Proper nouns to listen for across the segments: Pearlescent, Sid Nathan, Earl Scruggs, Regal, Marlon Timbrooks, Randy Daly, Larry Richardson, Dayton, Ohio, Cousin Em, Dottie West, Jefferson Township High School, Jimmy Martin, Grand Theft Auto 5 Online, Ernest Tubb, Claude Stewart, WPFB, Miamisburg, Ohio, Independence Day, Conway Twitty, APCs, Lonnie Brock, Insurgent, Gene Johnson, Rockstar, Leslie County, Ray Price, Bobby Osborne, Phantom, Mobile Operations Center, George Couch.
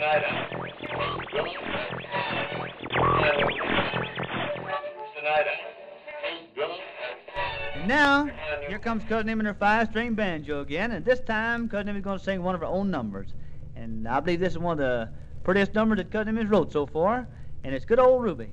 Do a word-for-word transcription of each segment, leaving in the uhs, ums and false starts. And now, here comes Cousin Em and her five-string banjo again, and this time Cousin Em is going to sing one of her own numbers. And I believe this is one of the prettiest numbers that Cousin Em has wrote so far, and it's Good Old Ruby.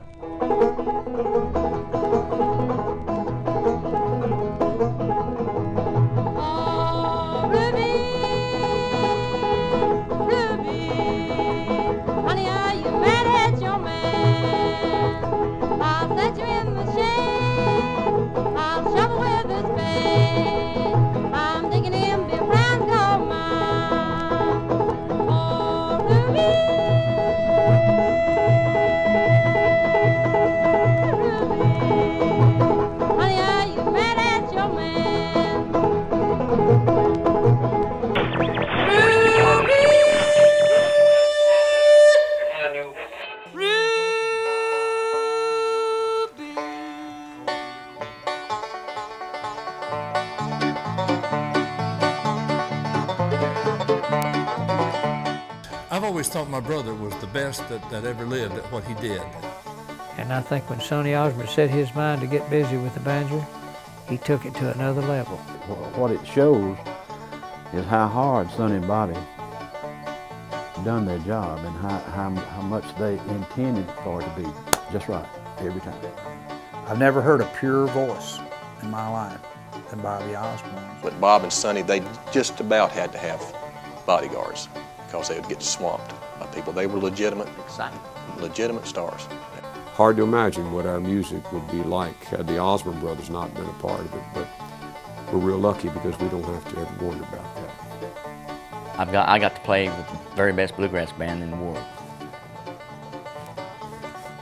My brother was the best that, that ever lived at what he did. And I think when Sonny Osborne set his mind to get busy with the banjo, he took it to another level. What it shows is how hard Sonny and Bobby done their job and how, how, how much they intended for it to be just right every time. I've never heard a purer voice in my life than Bobby Osborne. But Bob and Sonny, they just about had to have bodyguards because they would get swamped by people. They were legitimate, Exciting. legitimate stars. Hard to imagine what our music would be like had the Osborne brothers not been a part of it, but we're real lucky because we don't have to ever worry about that. I've got, I got to play with the very best bluegrass band in the world.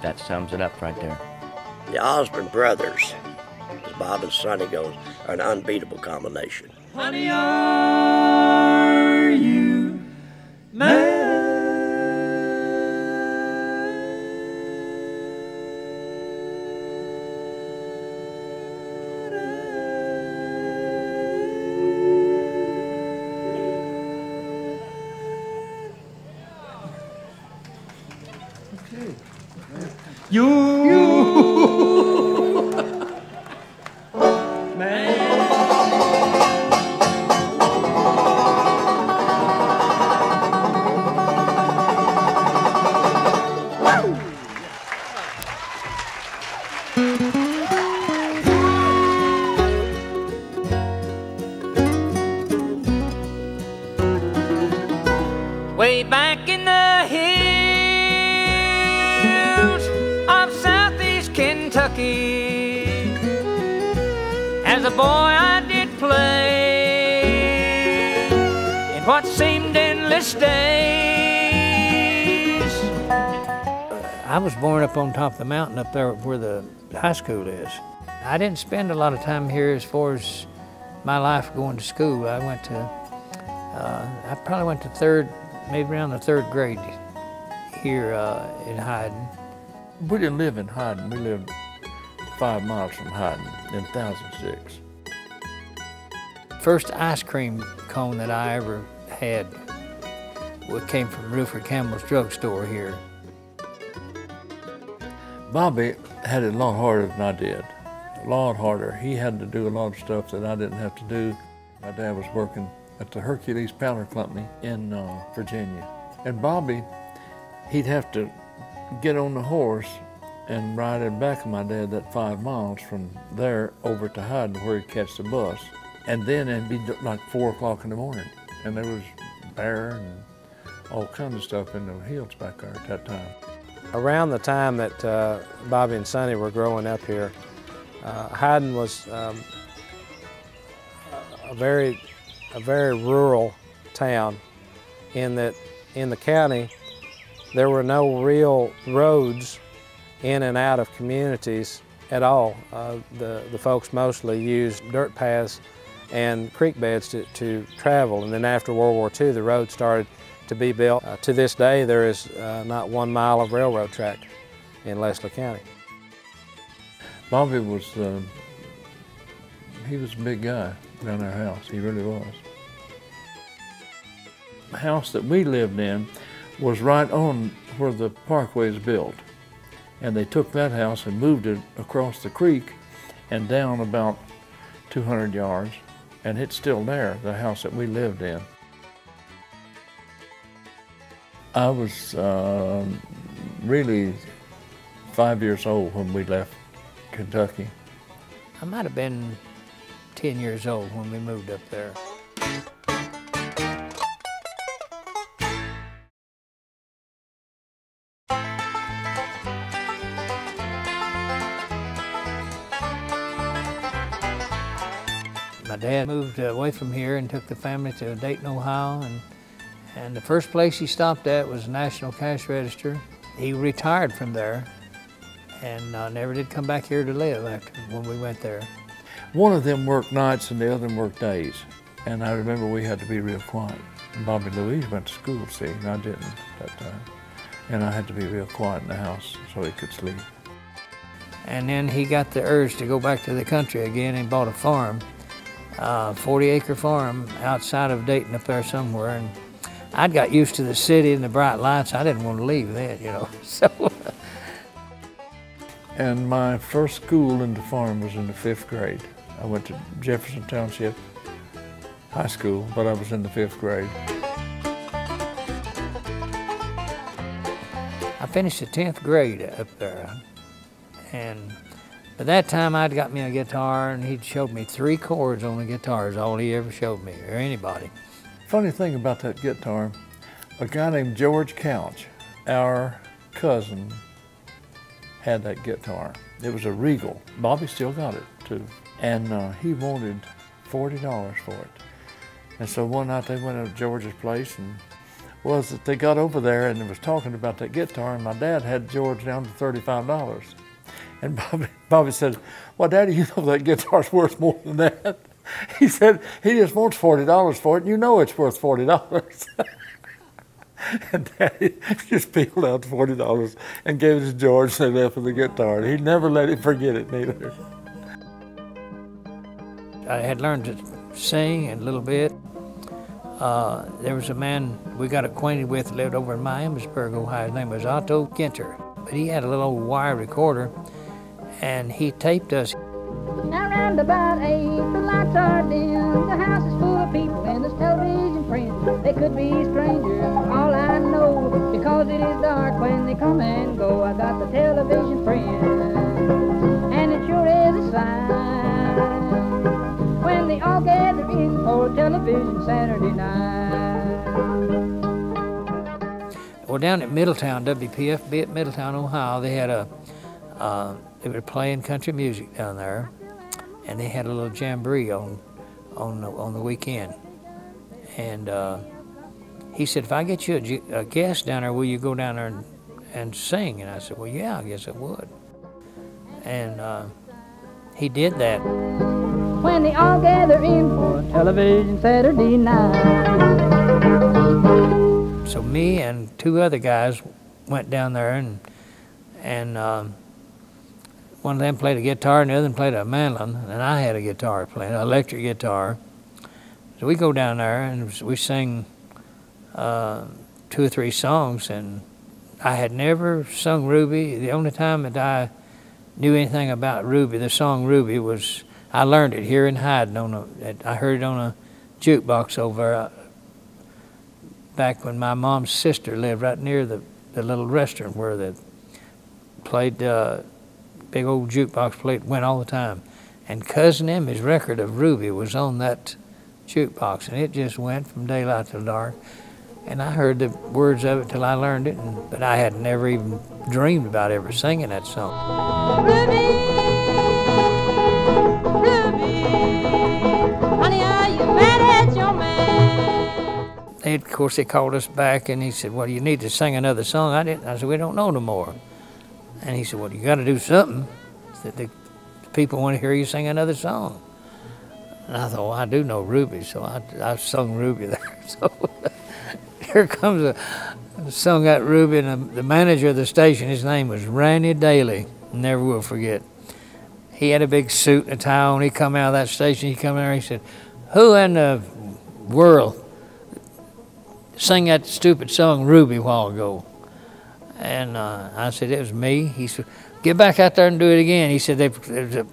That sums it up right there. The Osborne brothers, as Bob and Sonny goes, are an unbeatable combination. Honey, are you mad? Top of the mountain up there where the high school is. I didn't spend a lot of time here as far as my life going to school. I went to, uh, I probably went to third, maybe around the third grade here uh, in Hyden. We didn't live in Hyden. We lived five miles from Hyden in two thousand six. First ice cream cone that I ever had came from Ruford Campbell's drugstore here. Bobby had it a lot harder than I did, a lot harder. He had to do a lot of stuff that I didn't have to do. My dad was working at the Hercules Powder Company in uh, Virginia. And Bobby, he'd have to get on the horse and ride in back of my dad that five miles from there over to Hyden where he'd catch the bus. And then it'd be like four o'clock in the morning. And there was bear and all kinds of stuff in the hills back there at that time. Around the time that uh, Bobby and Sonny were growing up here, uh, Hyden was um, a very, a very rural town. In that, in the county, there were no real roads in and out of communities at all. Uh, the the folks mostly used dirt paths and creek beds to, to travel. And then after World War Two, the roads started to be built. Uh, to this day, there is uh, not one mile of railroad track in Leslie County. Bobby was, uh, he was a big guy around our house. He really was. The house that we lived in was right on where the parkway is built. And they took that house and moved it across the creek and down about two hundred yards, and it's still there, the house that we lived in. I was uh, really five years old when we left Kentucky. I might have been ten years old when we moved up there. My dad moved away from here and took the family to Dayton, Ohio, and, and the first place he stopped at was the National Cash Register. He retired from there and uh, never did come back here to live after when we went there. One of them worked nights and the other worked days, and I remember we had to be real quiet. Bobby Louise went to school, see, and I didn't at that time, and I had to be real quiet in the house so he could sleep. And then he got the urge to go back to the country again and bought a farm. Uh, forty acre farm outside of Dayton up there somewhere, and I'd got used to the city and the bright lights. I didn't want to leave that, you know, so. And my first school in the farm was in the fifth grade. I went to Jefferson Township High School, but I was in the fifth grade. I finished the tenth grade up there, and by that time, I'd got me a guitar, and he'd showed me three chords on the guitar is all he ever showed me, or anybody. Funny thing about that guitar, a guy named George Couch, our cousin, had that guitar. It was a Regal. Bobby still got it, too. And uh, he wanted forty dollars for it. And so one night they went to George's place, and was that they got over there and was talking about that guitar, and my dad had George down to thirty-five dollars. And Bobby, Bobby said, well, Daddy, you know that guitar's worth more than that. He said, he just wants forty dollars for it, and you know it's worth forty dollars. And Daddy just peeled out forty dollars and gave it to George, and they left with the guitar. He never let him forget it, neither. I had learned to sing a little bit. Uh, there was a man we got acquainted with that lived over in Miamisburg, Ohio. His name was Otto Kinter. But he had a little old wire recorder, and he taped us. Now round about eight, the lights are dim. The house is full of people and there's television friends. They could be strangers, for all I know, because it is dark when they come and go. I got the television friends, and it sure is a sign when they all gather in for a television Saturday night. Well, down at Middletown, W P F B at Middletown, Ohio, they had a, uh, they were playing country music down there, and they had a little jamboree on, on, the, on the weekend. And uh, he said, if I get you a, a guest down there, will you go down there and, and sing? And I said, well, yeah, I guess I would. And uh, he did that. When they all gather in for a television Saturday night. So me and two other guys went down there, and and um, one of them played a guitar and the other one played a mandolin, and I had a guitar playing, an electric guitar. So we go down there and we sing uh, two or three songs, and I had never sung Ruby. The only time that I knew anything about Ruby, the song Ruby, was I learned it here in Hyden. On a, I heard it on a jukebox over back when my mom's sister lived right near the, the little restaurant where they played, uh, big old jukebox played, went all the time. And Cousin Em, his record of Ruby was on that jukebox, and it just went from daylight to dark. And I heard the words of it till I learned it, and, but I had never even dreamed about ever singing that song. Ruby, Ruby, honey, are you mad at your man? They, of course, they called us back, and he said, well, you need to sing another song. I didn't. I said, we don't know no more. And he said, well, you got to do something. He said, the people want to hear you sing another song. And I thought, well, I do know Ruby, so I, I sung Ruby there. So here comes a, I sung that Ruby, and the, the manager of the station, his name was Randy Daly. Never will forget. He had a big suit and a tie on. He come out of that station, he come in there, he said, who in the world sang that stupid song Ruby a while ago. And uh, I said, it was me. He said, get back out there and do it again. He said, there's a,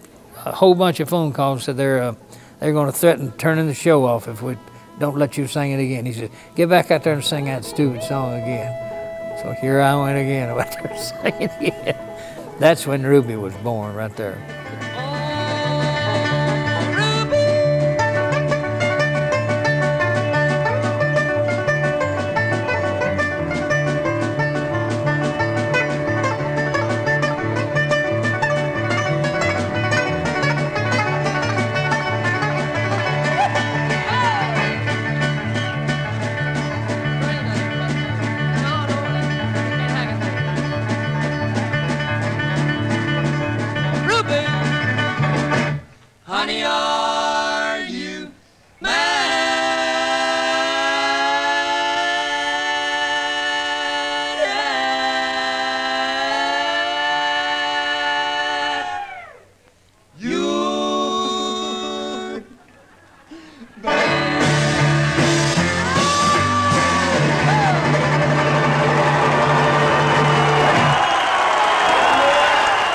a whole bunch of phone calls that they're, uh, they're going to threaten turning the show off if we don't let you sing it again. He said, get back out there and sing that stupid song again. So here I went again, I went there singing it. That's when Ruby was born, right there.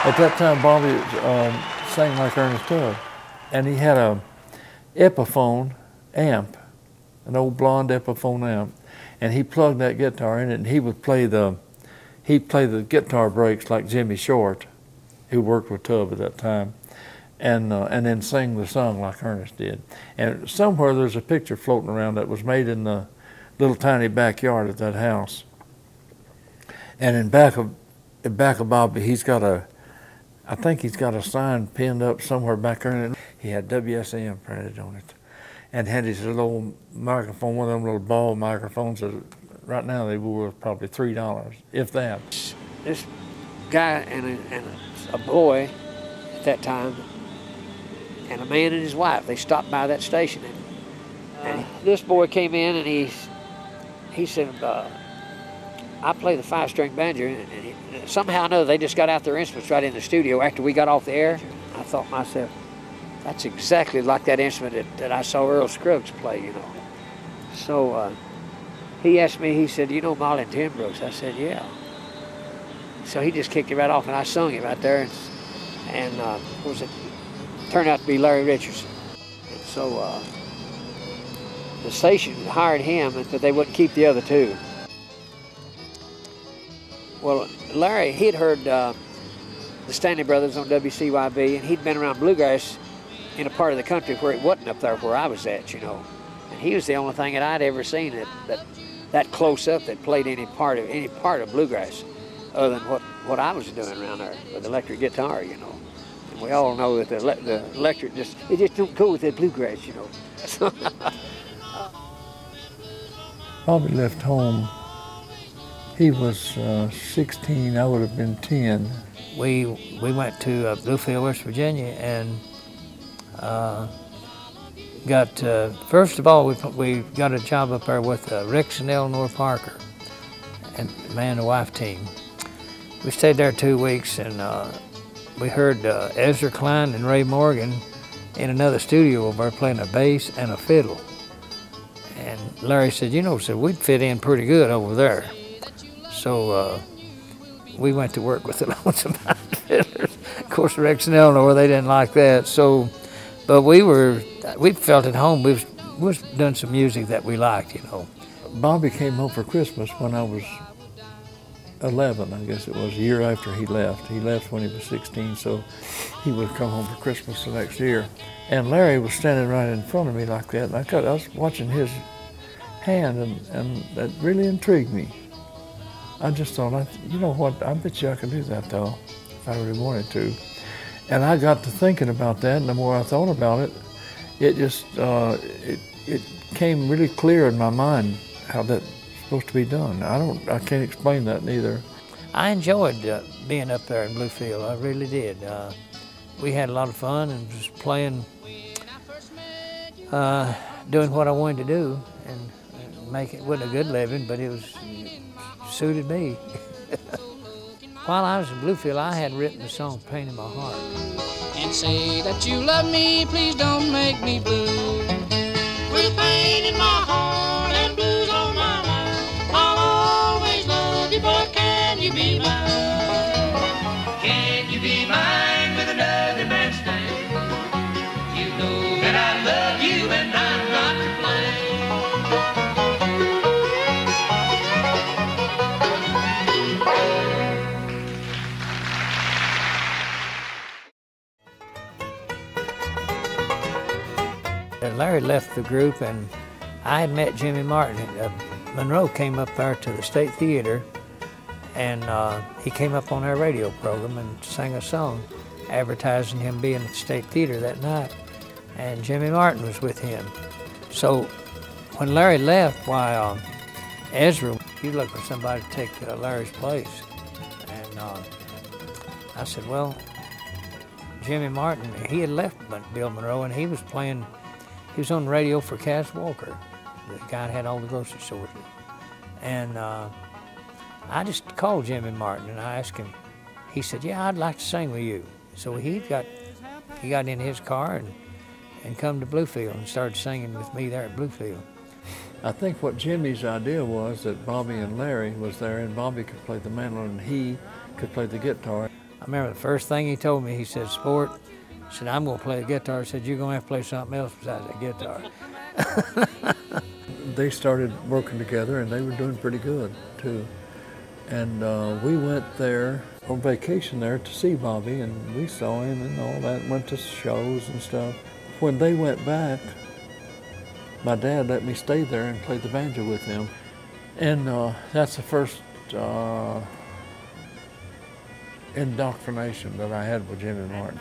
At that time, Bobby um, sang like Ernest Tubb, and he had a Epiphone amp, an old blonde Epiphone amp, and he plugged that guitar in it, and he would play the, he'd play the guitar breaks like Jimmy Short, who worked with Tubb at that time, and uh, and then sing the song like Ernest did. And somewhere there's a picture floating around that was made in the little tiny backyard of that house. And in back of, in back of Bobby, he's got a, I think he's got a sign pinned up somewhere back there. He had W S M printed on it and had his little microphone, one of them little ball microphones that right now they were worth probably three dollars, if that. This guy and a, and a boy at that time and a man and his wife, they stopped by that station. And, and this boy came in and he, he said, uh, I play the five-string banjo, and, and, he, and somehow I know they just got out their instruments right in the studio after we got off the air. I thought to myself, that's exactly like that instrument that, that I saw Earl Scruggs play, you know. So uh, he asked me, he said, you know Marlon Timbrooks? I said, yeah. So he just kicked it right off, and I sung it right there, and, and uh, what was it? It turned out to be Larry Richardson. And so uh, the station hired him, but they wouldn't keep the other two. Well, Larry, he'd heard uh, the Stanley Brothers on W C Y B, and he'd been around bluegrass in a part of the country where it wasn't up there where I was at, you know. And he was the only thing that I'd ever seen that that, that close up that played any part of any part of bluegrass, other than what what I was doing around there with electric guitar, you know. And we all know that the, the electric just it just don't go with that bluegrass, you know. Bobby left home. He was uh, sixteen, I would have been ten. We we went to uh, Bluefield, West Virginia, and uh, got, uh, first of all, we, we got a job up there with uh, Rex and Eleanor Parker, and man and wife team. We stayed there two weeks, and uh, we heard uh, Ezra Klein and Ray Morgan in another studio over there playing a bass and a fiddle. And Larry said, you know, said, we'd fit in pretty good over there. So uh, we went to work with the Lonesome Mountain Fiddlers. Of course, Rex and Eleanor, they didn't like that. So, but we were, we felt at home. We was, we was doing some music that we liked, you know. Bobby came home for Christmas when I was eleven, I guess it was, a year after he left. He left when he was sixteen, so he would come home for Christmas the next year. And Larry was standing right in front of me like that, and I, got, I was watching his hand, and, and that really intrigued me. I just thought, I, you know what, I bet you I could do that, though, if I really wanted to. And I got to thinking about that, and the more I thought about it, it just, uh, it, it came really clear in my mind how that's supposed to be done. I don't, I can't explain that neither. I enjoyed uh, being up there in Bluefield, I really did. Uh, we had a lot of fun and just playing, uh, doing what I wanted to do and, and make it, wasn't a good living, but it was, suited me. While I was in Bluefield, I had written the song Pain in My Heart. And say that you love me, please don't make me blue. With pain in my heart and blues on my mind. And Larry left the group, and I had met Jimmy Martin. Uh, Monroe came up there to the State Theater, and uh, he came up on our radio program and sang a song advertising him being at the State Theater that night. And Jimmy Martin was with him. So when Larry left, why, um, Ezra, you look for somebody to take uh, Larry's place. And uh, I said, well, Jimmy Martin, he had left Bill Monroe, and he was playing, he was on the radio for Cass Walker, the guy that had all the grocery stores. And uh, I just called Jimmy Martin, and I asked him, he said, yeah, I'd like to sing with you. So he got, he got in his car and, and come to Bluefield and started singing with me there at Bluefield. I think what Jimmy's idea was that Bobby and Larry was there, and Bobby could play the mandolin and he could play the guitar. I remember the first thing he told me, he said, Sport, I said, I'm going to play the guitar. He said, you're going to have to play something else besides that guitar. They started working together, and they were doing pretty good, too. And uh, we went there on vacation there to see Bobby, and we saw him and all that, went to shows and stuff. When they went back, my dad let me stay there and play the banjo with him. And uh, that's the first uh, indoctrination that I had with Jimmy Martin.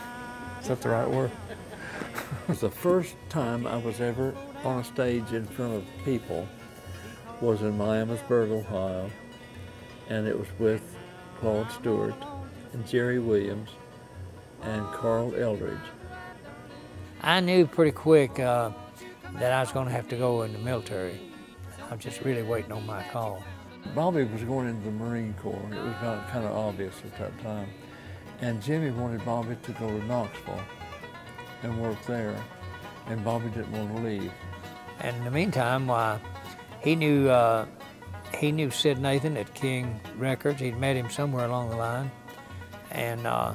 Is that the right word? It was the first time I was ever on a stage in front of people was in Miamisburg, Ohio, and it was with Claude Stewart and Jerry Williams and Carl Eldridge. I knew pretty quick uh, that I was going to have to go in the military. I was just really waiting on my call. Bobby was going into the Marine Corps. It was kind of obvious at that time. And Jimmy wanted Bobby to go to Knoxville and work there. And Bobby didn't want to leave. And in the meantime, uh, he knew uh, he knew Sid Nathan at King Records. He'd met him somewhere along the line. And uh,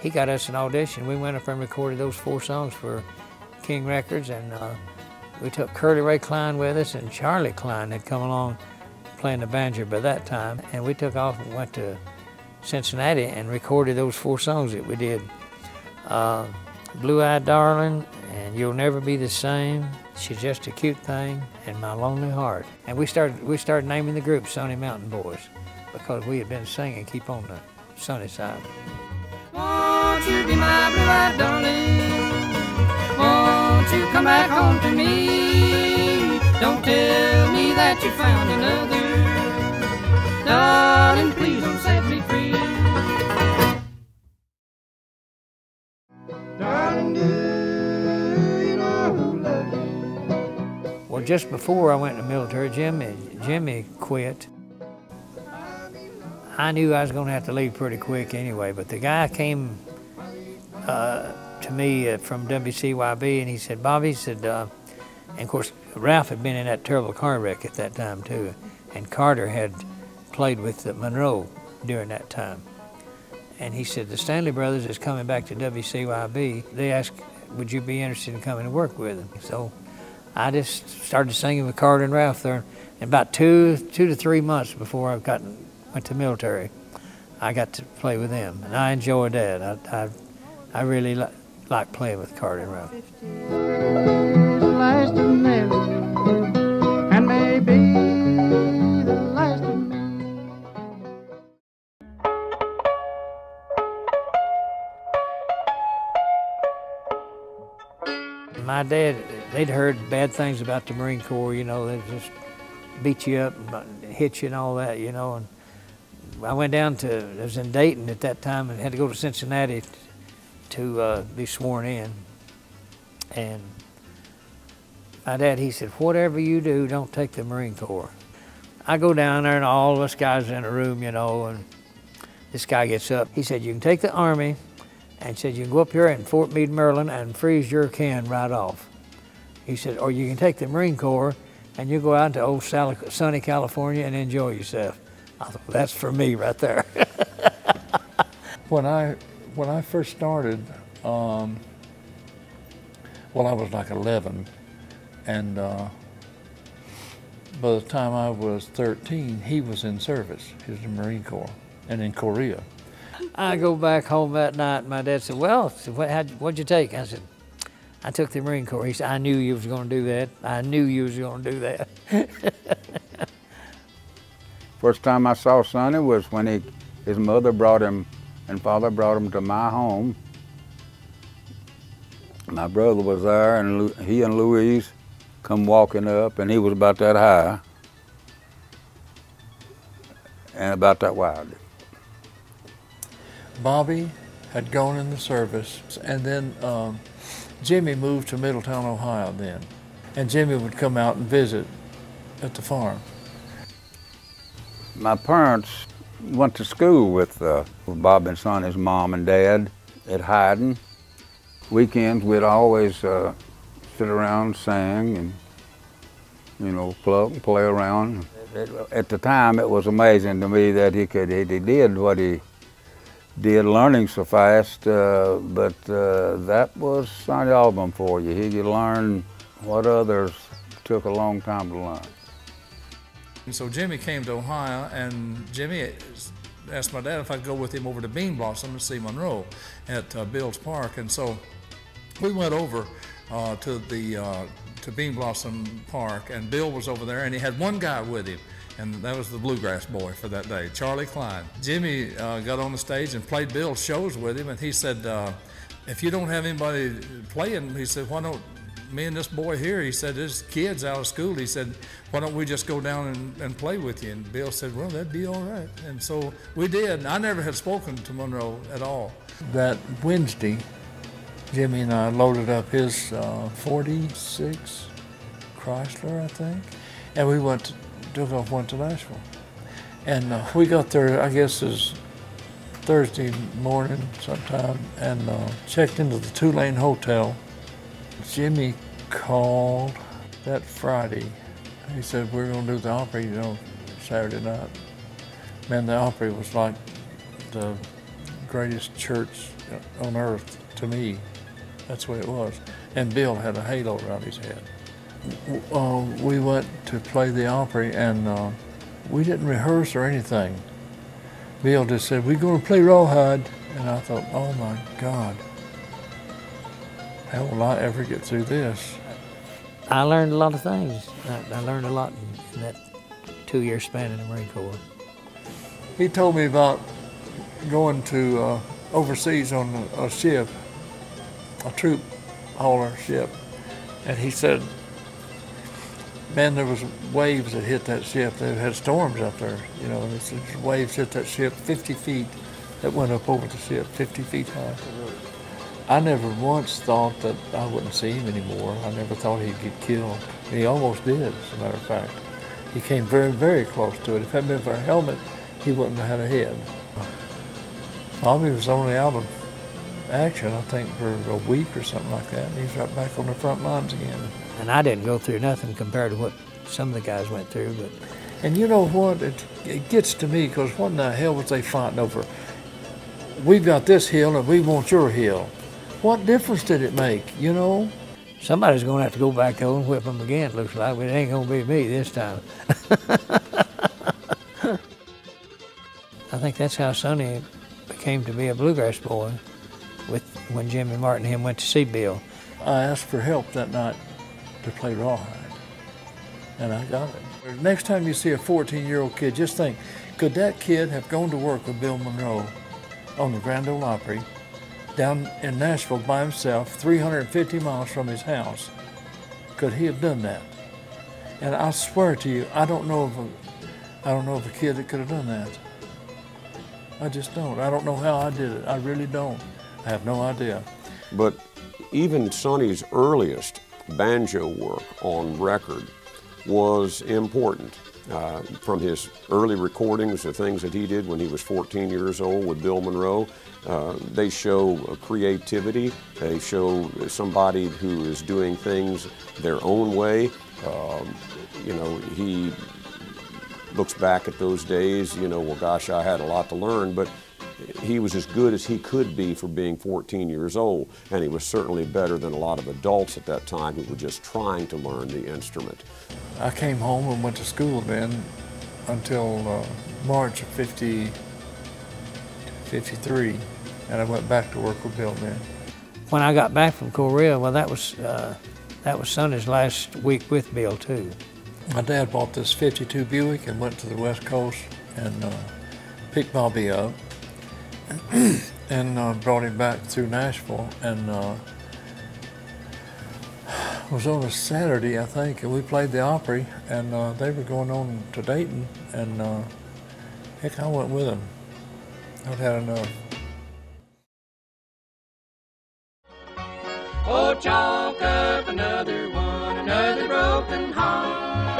he got us an audition. We went up and recorded those four songs for King Records, and uh, we took Curly Ray Cline with us, and Charlie Cline had come along playing the banjo by that time, and we took off and went to Cincinnati and recorded those four songs that we did. Uh, Blue-Eyed Darling, and You'll Never Be the Same, She's Just a Cute Thing, and My Lonely Heart. And we started, we started naming the group Sonny Mountain Boys because we had been singing Keep on the Sunny Side. Won't you be my blue-eyed darling? Won't you come back home to me? Don't tell me that you found another. Darling, please don't set me free. Darling, do you know who loves you? Well, just before I went in the military, Jimmy, Jimmy quit. I knew I was going to have to leave pretty quick anyway, but the guy came uh, to me uh, from W C Y B, and he said, Bobby, he said, uh, and of course, Ralph had been in that terrible car wreck at that time too, and Carter had played with the Monroe during that time. And he said, the Stanley Brothers is coming back to W C Y B. They asked, would you be interested in coming to work with them? So I just started singing with Carter and Ralph there, and about two, two to three months before I've gotten went to the military, I got to play with them, and I enjoyed that. I, I, I really li like playing with Carter and Ralph. My dad, they'd heard bad things about the Marine Corps, you know, they'd just beat you up and hit you and all that, you know. And I went down to, I was in Dayton at that time and had to go to Cincinnati to uh, be sworn in. And my dad, he said, whatever you do, don't take the Marine Corps. I go down there and all of us guys are in a room, you know, and this guy gets up. He said, you can take the Army, and said, you can go up here in Fort Meade, Maryland and freeze your can right off. He said, or you can take the Marine Corps and you go out to old sunny California and enjoy yourself. I thought, that's for me right there. when I when I first started, um, well, I was like eleven, and uh, by the time I was thirteen, he was in service. He was in the Marine Corps and in Korea. I go back home that night, and my dad said, "Well, what, how'd, what'd you take?" I said, I took the Marine Corps. He said, I knew you was going to do that. I knew you was going to do that. First time I saw Sonny was when he, his mother brought him and father brought him to my home. My brother was there, and he and Louise come walking up, and he was about that high and about that wide. Bobby had gone in the service, and then um, Jimmy moved to Middletown, Ohio then, and Jimmy would come out and visit at the farm. My parents went to school with, uh, with Bob and Sonny's mom and dad at Hyden. Weekends we'd always uh, sit around, sing, and you know, pluck and play around. At the time, it was amazing to me that he could he did what he did, learning so fast. Uh, but uh, that was Sonny Osborne for you. He could learn what others took a long time to learn. And so Jimmy came to Ohio, and Jimmy asked my dad if I'd go with him over to Bean Blossom and see Monroe at uh, Bill's Park. And so we went over uh, to the uh, to Bean Blossom Park, and Bill was over there, and he had one guy with him, and that was the bluegrass boy for that day, Charlie Cline. Jimmy uh, got on the stage and played Bill's shows with him, and he said, uh, if you don't have anybody playing, he said, why don't me and this boy here, he said, this kid's out of school. He said, why don't we just go down and, and play with you? And Bill said, well, that'd be all right. And so we did, and I never had spoken to Monroe at all. That Wednesday, Jimmy and I loaded up his uh, forty-six Chrysler, I think, and we went, to, took off, went to Nashville. And uh, we got there, I guess it was Thursday morning sometime, and uh, checked into the Tulane Hotel. Jimmy called that Friday. He said, we're going to do the Opry, you know, Saturday night. Man, the Opry was like the greatest church on earth to me. That's what it was. And Bill had a halo around his head. Uh, we went to play the Opry, and uh, we didn't rehearse or anything. Bill just said, we're going to play Rawhide. And I thought, oh my God, how will I ever get through this? I learned a lot of things. I, I learned a lot in, in that two-year span in the Marine Corps. He told me about going to uh, overseas on a, a ship, a troop hauler ship, and he said, man, there was waves that hit that ship. They had storms up there, you know, and it's, it's waves hit that ship fifty feet, that went up over the ship, fifty feet high. I never once thought that I wouldn't see him anymore. I never thought he'd get killed. And he almost did, as a matter of fact. He came very, very close to it. If it hadn't been for a helmet, he wouldn't have had a head. Bobby was only out of action, I think, for a week or something like that. And he's right back on the front lines again. And I didn't go through nothing compared to what some of the guys went through. But and you know what? It, it gets to me, because what in the hell was they fighting over? We've got this hill, and we want your hill. What difference did it make, you know? Somebody's gonna have to go back home and whip them again, it looks like, but it ain't gonna be me this time. I think that's how Sonny became to be a bluegrass boy, with when Jimmy Martin and him went to see Bill. I asked for help that night to play Rawhide, and I got it. Next time you see a fourteen-year-old kid, just think, could that kid have gone to work with Bill Monroe on the Grand Ole Opry down in Nashville by himself, three hundred fifty miles from his house? Could he have done that? And I swear to you, I don't know of a, I don't know of a kid that could have done that. I just don't. I don't know how I did it. I really don't. I have no idea. But even Sonny's earliest banjo work on record was important. Uh, from his early recordings, the things that he did when he was fourteen years old with Bill Monroe, uh, they show creativity, they show somebody who is doing things their own way. Um, you know, he looks back at those days, you know, well gosh, I had a lot to learn, but he was as good as he could be for being fourteen years old, and he was certainly better than a lot of adults at that time who were just trying to learn the instrument. I came home and went to school then until uh, March of fifty, fifty-three, and I went back to work with Bill then. when I got back from Korea, well, that was uh, that was Sonny's last week with Bill too. My dad bought this fifty-two Buick and went to the West Coast and uh, picked Bobby up and uh, brought him back through Nashville. And uh, it was on a Saturday, I think, and we played the Opry, and uh, they were going on to Dayton, and uh, heck, I went with them. I'd had enough. Oh, chalk up another one, another broken heart.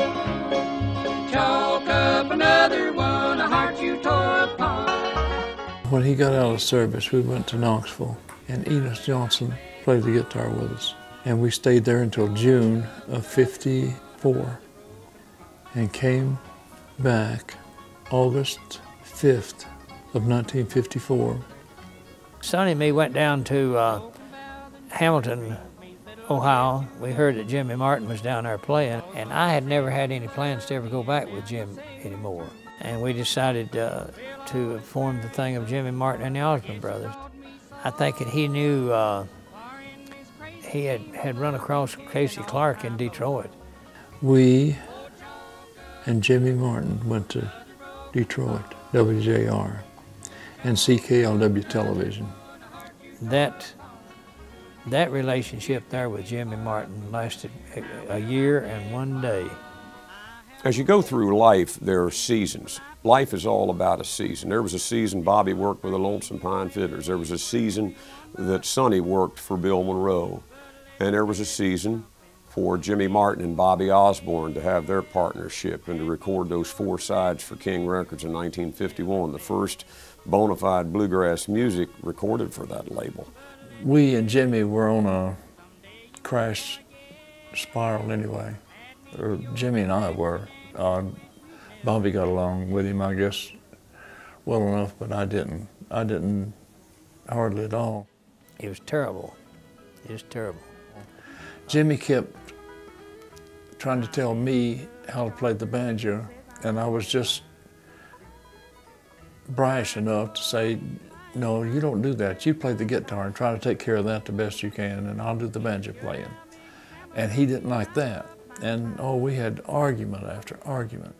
Chalk up another one, a heart you tore apart. When he got out of service, we went to Knoxville, and Enos Johnson played the guitar with us. And we stayed there until June of fifty-four and came back August fifth of nineteen fifty-four. Sonny and me went down to uh, Hamilton, Ohio. We heard that Jimmy Martin was down there playing, and I had never had any plans to ever go back with Jim anymore. And we decided uh, to form the thing of Jimmy Martin and the Osborne Brothers. I think that he knew, uh, he had, had run across Casey Clark in Detroit. We and Jimmy Martin went to Detroit, W J R, and C K L W television. That That relationship there with Jimmy Martin lasted a year and one day. As you go through life, there are seasons. Life is all about a season. There was a season Bobby worked with the Lonesome Pine Fiddlers. There was a season that Sonny worked for Bill Monroe. And there was a season for Jimmy Martin and Bobby Osborne to have their partnership and to record those four sides for King Records in nineteen fifty-one, the first bona fide bluegrass music recorded for that label. We and Jimmy were on a crash spiral anyway, or Jimmy and I were. Uh, Bobby got along with him, I guess, well enough, but I didn't. I didn't hardly at all. It was terrible. It was terrible. Jimmy kept trying to tell me how to play the banjo, and I was just brash enough to say, no, you don't do that. You play the guitar and try to take care of that the best you can, and I'll do the banjo playing. And he didn't like that. And, oh, we had argument after argument.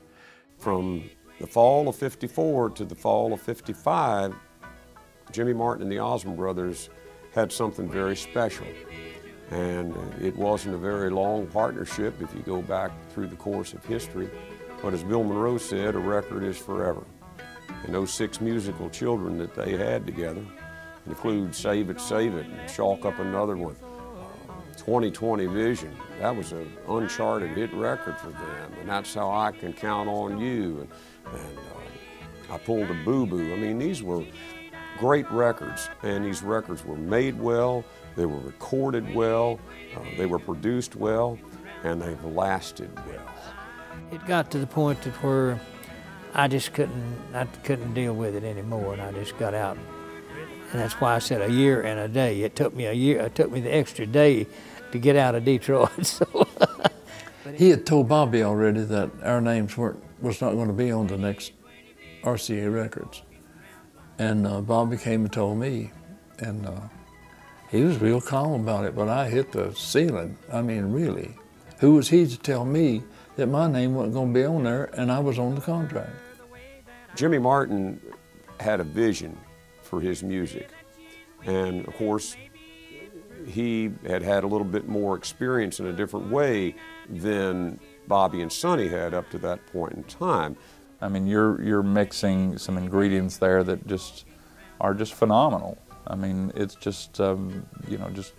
From the fall of fifty-four to the fall of fifty-five, Jimmy Martin and the Osborne Brothers had something very special. And it wasn't a very long partnership if you go back through the course of history. But as Bill Monroe said, a record is forever. And those six musical children that they had together include Save It, Save It, and Chalk Up Another One, twenty twenty Vision. That was an uncharted hit record for them, and That's How I Can Count on You, and, and uh, I Pulled a Boo Boo. I mean, these were great records, and these records were made well, they were recorded well, uh, they were produced well, and they've lasted well. It got to the point that where I just couldn't, I couldn't deal with it anymore, and I just got out. And that's why I said a year and a day. It took me a year, it took me the extra day to get out of Detroit, so. He had told Bobby already that our names weren't, was not going to be on the next R C A records. And uh, Bobby came and told me, and uh, he was real calm about it, but I hit the ceiling, I mean, really. Who was he to tell me that my name wasn't going to be on there, and I was on the contract? Jimmy Martin had a vision for his music, and of course he had had a little bit more experience in a different way than Bobby and Sonny had up to that point in time. I mean, you're you're mixing some ingredients there that just are just phenomenal. I mean, it's just um, you know, just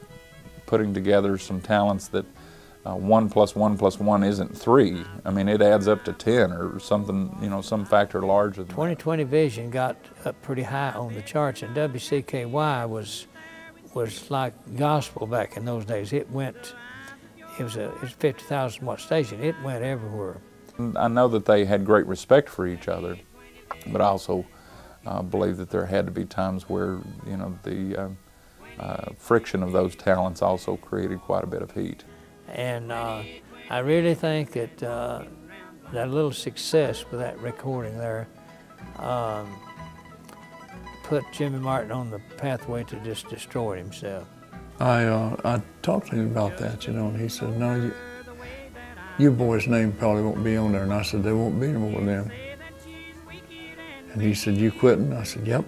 putting together some talents that Uh, one plus one plus one isn't three. I mean, it adds up to ten or something, you know, some factor larger than twenty twenty that. Vision got up pretty high on the charts, and W C K Y was was like gospel back in those days. It went, it was a, it was a fifty thousand watt station. It went everywhere. I know that they had great respect for each other, but I also uh, believe that there had to be times where, you know, the uh, uh, friction of those talents also created quite a bit of heat. And uh, I really think that uh, that little success with that recording there um, put Jimmy Martin on the pathway to just destroy himself. I uh, I talked to him about that, you know, and he said, no, you, your boy's name probably won't be on there. And I said, there won't be no more of them. And he said, you quitting? I said, yep.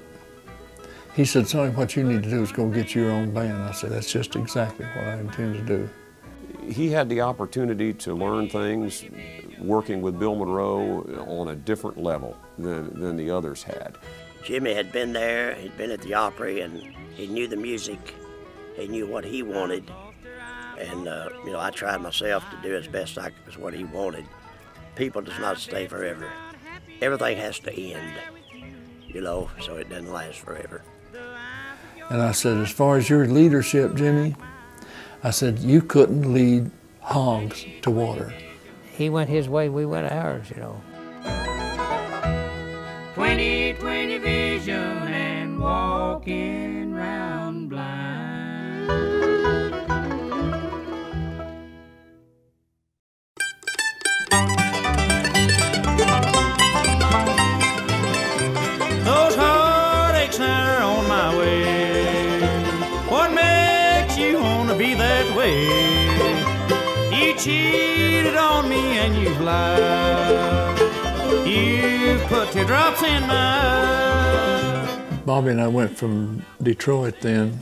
He said, Sonny, what you need to do is go get your own band. I said, that's just exactly what I intend to do. He had the opportunity to learn things working with Bill Monroe on a different level than, than the others had. Jimmy had been there, he'd been at the Opry, and he knew the music, he knew what he wanted. And, uh, you know, I tried myself to do as best I could with what he wanted. People does not stay forever. Everything has to end, you know, so it doesn't last forever. And I said, as far as your leadership, Jimmy, I said, you couldn't lead hogs to water. He went his way, we went ours, you know. twenty twenty vision and walking round blind. Those heartaches are on my way. You cheated on me and you've lied. You put your drops in mine. Bobby and I went from Detroit then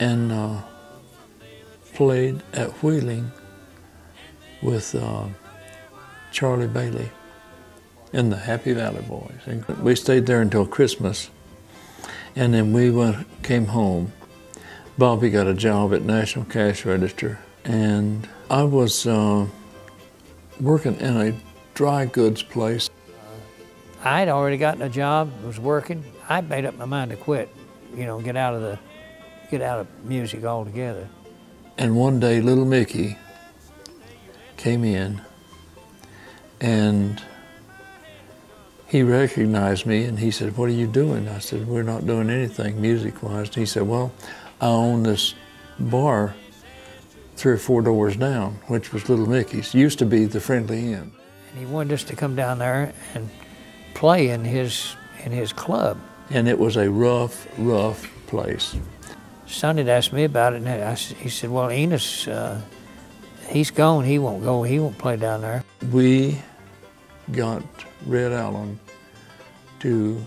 and uh, played at Wheeling with uh, Charlie Bailey and the Happy Valley Boys. And we stayed there until Christmas, and then we went, came home. Bobby got a job at National Cash Register, and I was uh, working in a dry goods place. I'd already gotten a job, was working. I made up my mind to quit, you know, get out of the, get out of music altogether. And one day, little Mickey came in, and he recognized me, and he said, "What are you doing?" I said, "We're not doing anything music-wise." And he said, "Well, I owned this bar three or four doors down, which was Little Mickey's. Used to be the Friendly Inn." And he wanted us to come down there and play in his, in his club. And it was a rough, rough place. Sonny had asked me about it, and I, he said, "Well, Enos, uh, he's gone. He won't go. He won't play down there." We got Red Allen to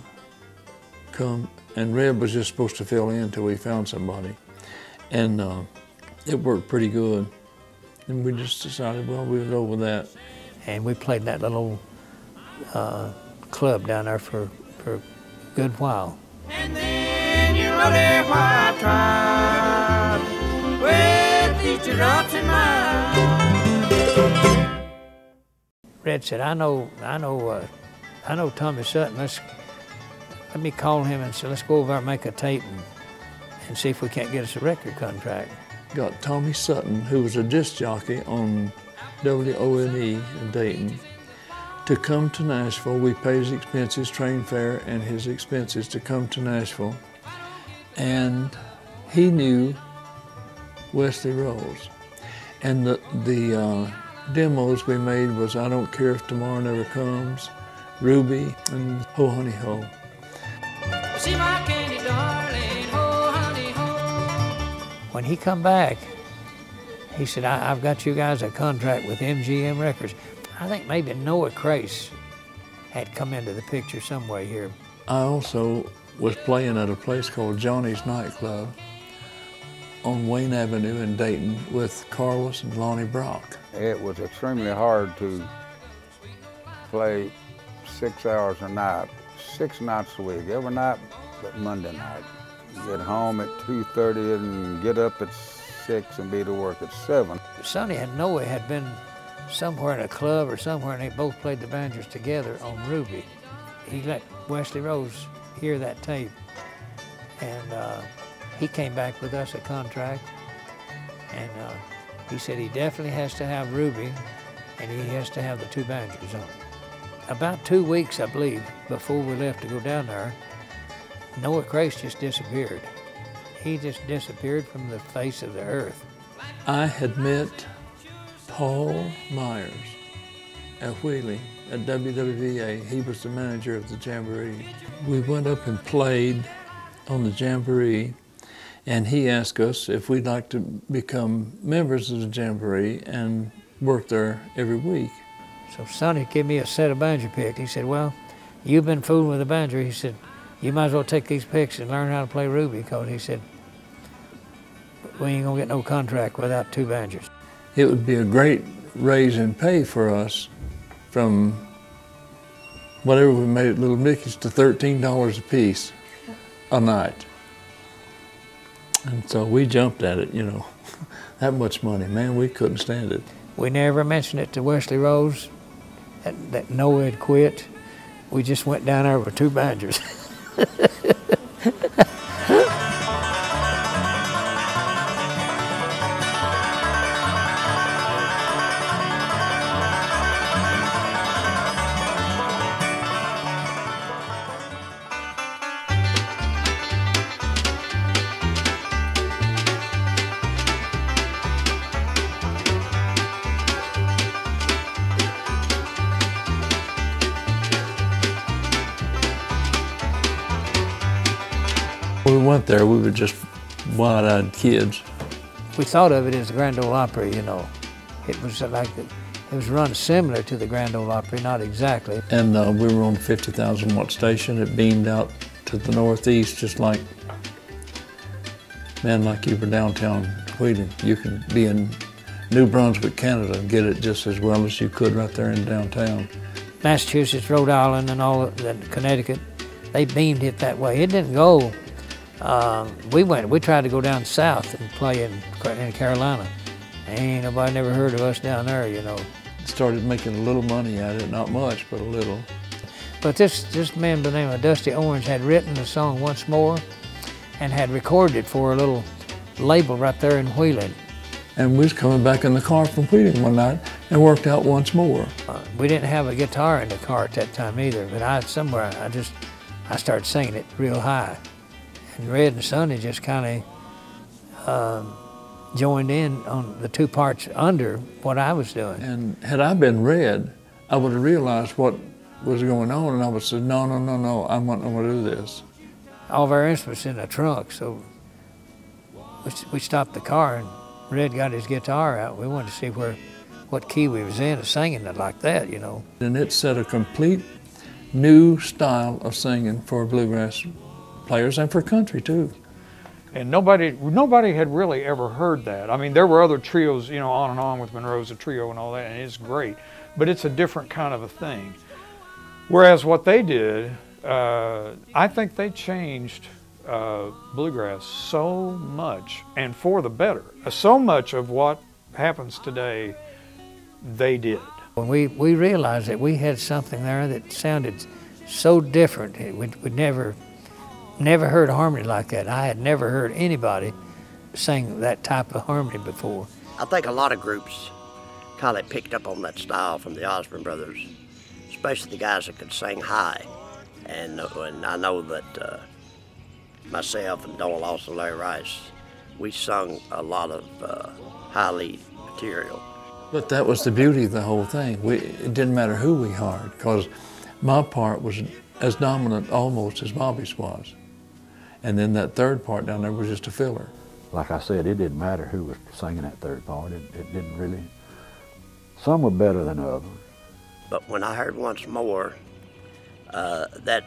come, and Red was just supposed to fill in until we found somebody. And uh, it worked pretty good. And we just decided, well, we'll go with that. And we played that little uh, club down there for, for a good while. And then you rode a white tribe with each drops in mine. Red said, I know, I know, uh, I know Tommy Sutton. Let's Let me call him and say, let's go over and make a tape and, and see if we can't get us a record contract. Got Tommy Sutton, who was a disc jockey on W O N E in Dayton, to come to Nashville. We paid his expenses, train fare and his expenses to come to Nashville. And he knew Wesley Rose. And the, the uh, demos we made was I Don't Care If Tomorrow Never Comes, Ruby, and Ho Honey Ho. See my candy, darling, oh, honey, oh. When he come back, he said, I, I've got you guys a contract with M G M Records. I think maybe Noah Crace had come into the picture some way here. I also was playing at a place called Johnny's Nightclub on Wayne Avenue in Dayton with Carlos and Lonnie Brock. It was extremely hard to play six hours a night. Six nights a week, every night but Monday night. Get home at two thirty and get up at six and be to work at seven. Sonny and Noah had been somewhere in a club or somewhere, and they both played the banjos together on Ruby. He let Wesley Rose hear that tape, and uh, he came back with us a contract, and uh, he said he definitely has to have Ruby, and he has to have the two banjos on it. About two weeks, I believe, before we left to go down there, Noah Crace just disappeared. He just disappeared from the face of the earth. I had met Paul Myers at Wheeling at W W V A. He was the manager of the Jamboree. We went up and played on the Jamboree, and he asked us if we'd like to become members of the Jamboree and work there every week. So Sonny gave me a set of banjo picks. He said, well, you've been fooling with the banjo. He said, you might as well take these picks and learn how to play Ruby, because he said, we ain't gonna get no contract without two banjos. It would be a great raise in pay for us from whatever we made at Little Mickey's to thirteen dollars a piece a night. And so we jumped at it, you know. That much money, man, we couldn't stand it. We never mentioned it to Wesley Rose that, that Noah had quit. We just went down there with two banjos. There, we were just wide-eyed kids. We thought of it as the Grand Ole Opry, you know. It was like the, it was run similar to the Grand Ole Opry, not exactly. And uh, we were on a fifty thousand watt station. It beamed out to the northeast, just like, man, like you were downtown Wheeling. You could be in New Brunswick, Canada, and get it just as well as you could right there in downtown. Massachusetts, Rhode Island, and all of, and Connecticut, they beamed it that way. It didn't go. Uh, we went, we tried to go down south and play in, in Carolina. Ain't nobody never heard of us down there, you know. Started making a little money out of it, not much, but a little. But this, this man by the name of Dusty Owens had written the song Once More and had recorded it for a little label right there in Wheeling. And we was coming back in the car from Wheeling one night and worked out Once More. Uh, we didn't have a guitar in the car at that time either, but I, somewhere, I just, I started singing it real high. And Red and Sonny just kind of uh, joined in on the two parts under what I was doing. And had I been Red, I would have realized what was going on, and I would have said, no, no, no, no, I'm not going to do this. All of our instruments in the trunk, so we, we stopped the car, and Red got his guitar out. We wanted to see where, what key we was in, singing it like that, you know. And it set a complete new style of singing for bluegrass players and for country too. And nobody nobody had really ever heard that. I mean, there were other trios, you know, on and on with Monroe's a trio and all that, and it's great, but it's a different kind of a thing. Whereas what they did, uh, I think they changed uh, bluegrass so much, and for the better. So much of what happens today, they did. When we, we realized that we had something there that sounded so different, it would, would never, Never heard harmony like that. I had never heard anybody sing that type of harmony before. I think a lot of groups kind of picked up on that style from the Osborne Brothers, especially the guys that could sing high. And, and I know that uh, myself and Doyle, also Larry Rice, we sung a lot of uh, high lead material. But that was the beauty of the whole thing. We, it didn't matter who we hired, because my part was as dominant almost as Bobby's was. And then that third part down there was just a filler. Like I said, it didn't matter who was singing that third part. It, it didn't really. Some were better than others. But when I heard Once More, uh, that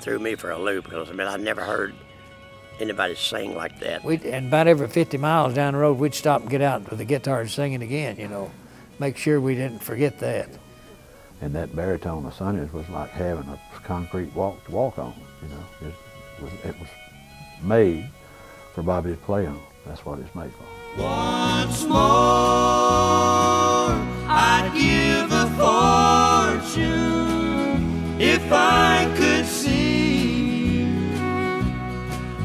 threw me for a loop, because I mean, I'd never heard anybody sing like that. We'd, and about every fifty miles down the road, we'd stop and get out with the guitar and sing it again, you know, make sure we didn't forget that. And that baritone of Sonny's was like having a concrete walk to walk on, you know. It was, it was made for Bobby to play on. That's what it's made for. Once more, I'd give a fortune if I could see you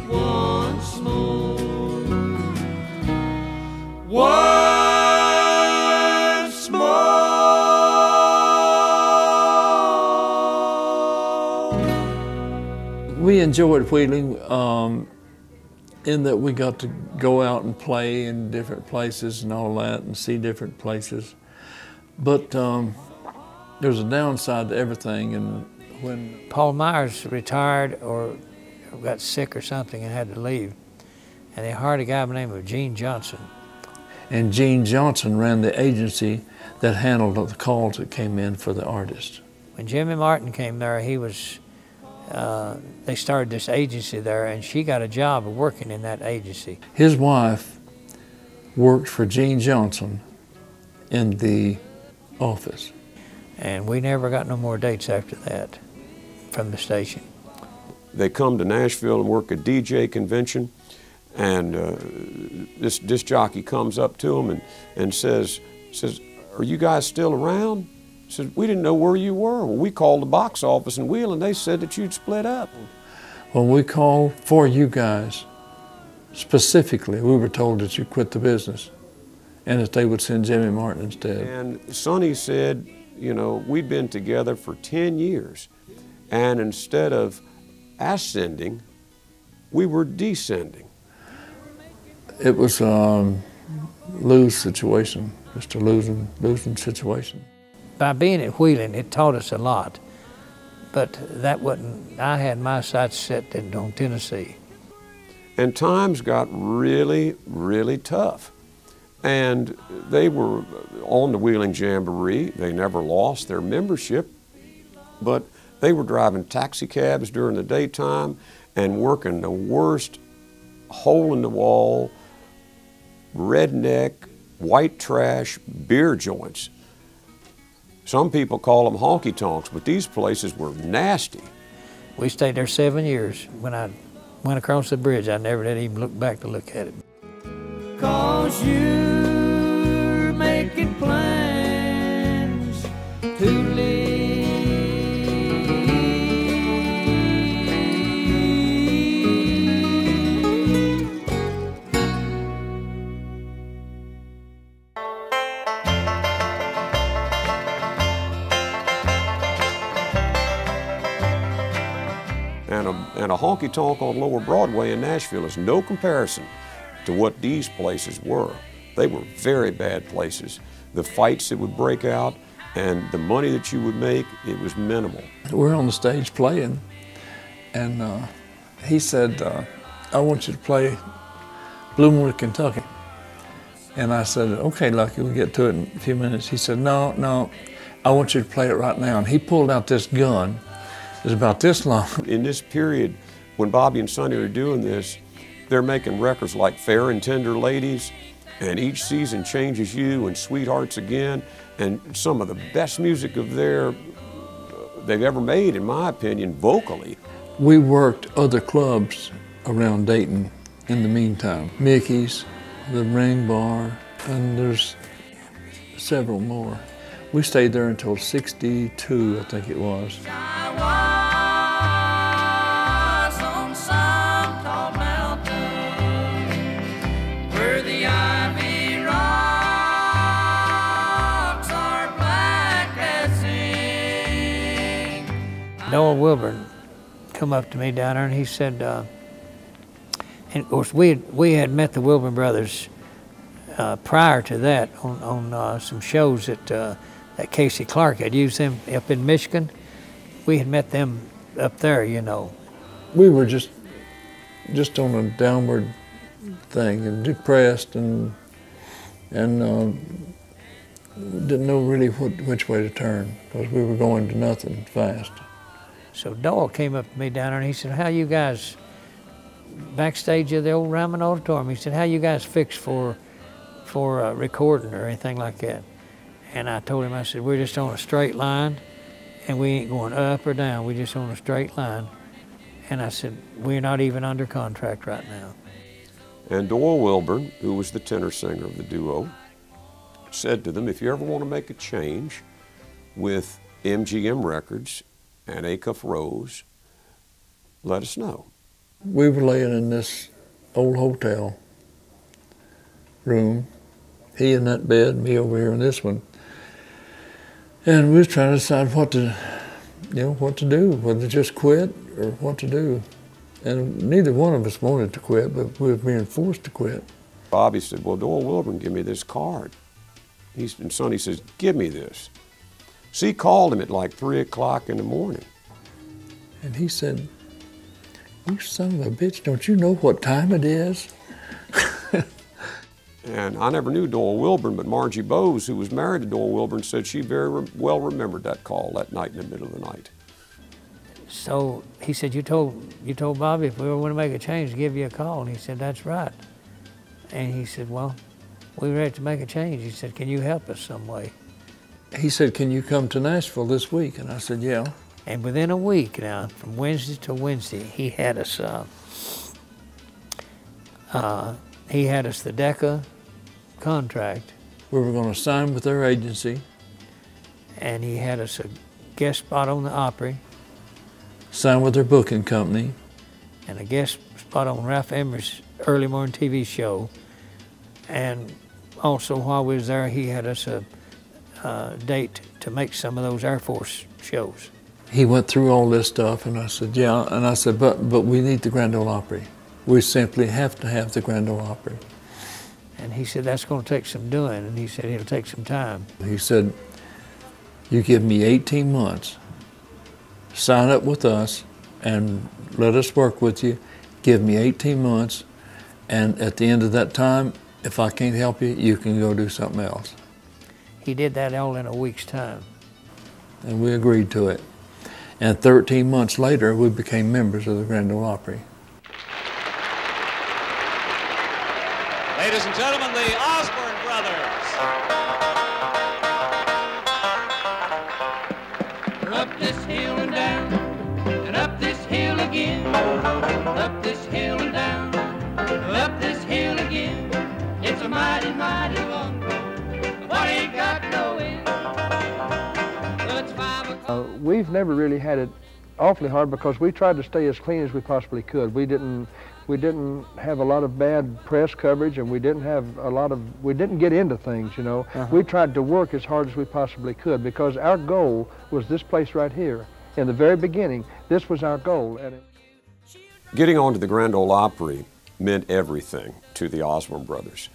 once more. Once more. We enjoyed Wheeling um, in that we got to go out and play in different places and all that and see different places. But um, there was a downside to everything. And when Paul Myers retired or got sick or something and had to leave, and they hired a guy by the name of Gene Johnson. And Gene Johnson ran the agency that handled the calls that came in for the artists. When Jimmy Martin came there, he was, uh, they started this agency there, and she got a job of working in that agency. His wife worked for Gene Johnson in the office. And we never got no more dates after that from the station. They come to Nashville and work a D J convention, and uh, this disc jockey comes up to them and, and says, says, "Are you guys still around?" He says, "We didn't know where you were." Well, we called the box office in Wheeling, and they said that you'd split up. Well, we called for you guys specifically. We were told that you quit the business and that they would send Jimmy Martin instead. And Sonny said, "You know, we've been together for ten years, and instead of ascending, we were descending." It was a lose situation, just a losing, losing situation. By being at Wheeling, it taught us a lot, but that wasn't, I had my sights set on Tennessee. And times got really, really tough. And they were on the Wheeling Jamboree. They never lost their membership, but they were driving taxi cabs during the daytime and working the worst hole-in-the-wall, redneck, white trash beer joints. Some people call them honky-tonks, but these places were nasty. We stayed there seven years. When I went across the bridge, I never did even look back to look at it. 'Cause you're making plans to leave. And a, and a honky-tonk on Lower Broadway in Nashville is no comparison to what these places were. They were very bad places. The fights that would break out and the money that you would make, it was minimal. We're on the stage playing, and uh, he said, uh, "I want you to play Bloomwood, Kentucky." And I said, "Okay, Lucky, we'll get to it in a few minutes." He said, "No, no, I want you to play it right now." And he pulled out this gun. It was about this long. In this period, when Bobby and Sonny are doing this, they're making records like Fair and Tender Ladies, and Each Season Changes You, and Sweethearts Again, and some of the best music of their, they've ever made, in my opinion, vocally. We worked other clubs around Dayton in the meantime. Mickey's, the Ring Bar, and there's several more. We stayed there until sixty-two, I think it was. Noel Wilburn come up to me down there, and he said, uh, and of course we had, we had met the Wilburn brothers uh, prior to that on, on uh, some shows that, uh, that Casey Clark had used them up in Michigan. We had met them up there, you know. We were just, just on a downward thing and depressed, and, and uh, didn't know really what, which way to turn, because we were going to nothing fast. So Doyle came up to me down there, and he said, "How you guys, backstage of the old Ryman Auditorium," he said, "how you guys fix for for uh, recording or anything like that?" And I told him, I said, "We're just on a straight line, and we ain't going up or down. We're just on a straight line." And I said, "We're not even under contract right now." And Doyle Wilburn, who was the tenor singer of the duo, said to them, "If you ever want to make a change with M G M Records and Acuff Rose, let us know." We were laying in this old hotel room, he in that bed, me over here in this one, and we was trying to decide what to, you know, what to do, whether to just quit or what to do. And neither one of us wanted to quit, but we were being forced to quit. Bobby said, "Well, Doyle Wilburn, give me this card." He's, and Sonny says, "Give me this." So he called him at like three o'clock in the morning. And he said, "You son of a bitch, don't you know what time it is?" And I never knew Doyle Wilburn, but Margie Bowes, who was married to Doyle Wilburn, said she very re well remembered that call that night in the middle of the night. So he said, you told, you told Bobby if we were going to make a change, to give you a call. And he said, that's right. And he said, well, we were ready to make a change. He said, can you help us some way? He said, can you come to Nashville this week? And I said, yeah. And within a week now, from Wednesday to Wednesday, he had us, uh, uh, he had us the DECA contract. We were going to sign with their agency. And he had us a guest spot on the Opry. Signed with their booking company. And a guest spot on Ralph Emery's early morning T V show. And also while we was there, he had us a, a date to make some of those Air Force shows. He went through all this stuff, and I said, yeah. And I said, but, but we need the Grand Ole Opry. We simply have to have the Grand Ole Opry. And he said, that's going to take some doing. And he said, it'll take some time. He said, you give me eighteen months. Sign up with us and let us work with you. Give me eighteen months. And at the end of that time, if I can't help you, you can go do something else. He did that all in a week's time. And we agreed to it. And thirteen months later, we became members of the Grand Ole Opry. Ladies and gentlemen, the Osborne Brothers. We're up this hill and down, and up this hill again. Up this hill and down, up this hill again. It's a mighty, mighty long road, but ain't got no end. It's five o'clock. Uh, we've never really had it awfully hard because we tried to stay as clean as we possibly could. We didn't. We didn't have a lot of bad press coverage, and we didn't have a lot of, we didn't get into things, you know. Uh-huh. We tried to work as hard as we possibly could because our goal was this place right here. In the very beginning, this was our goal. And it... Getting onto the Grand Ole Opry meant everything to the Osborne brothers.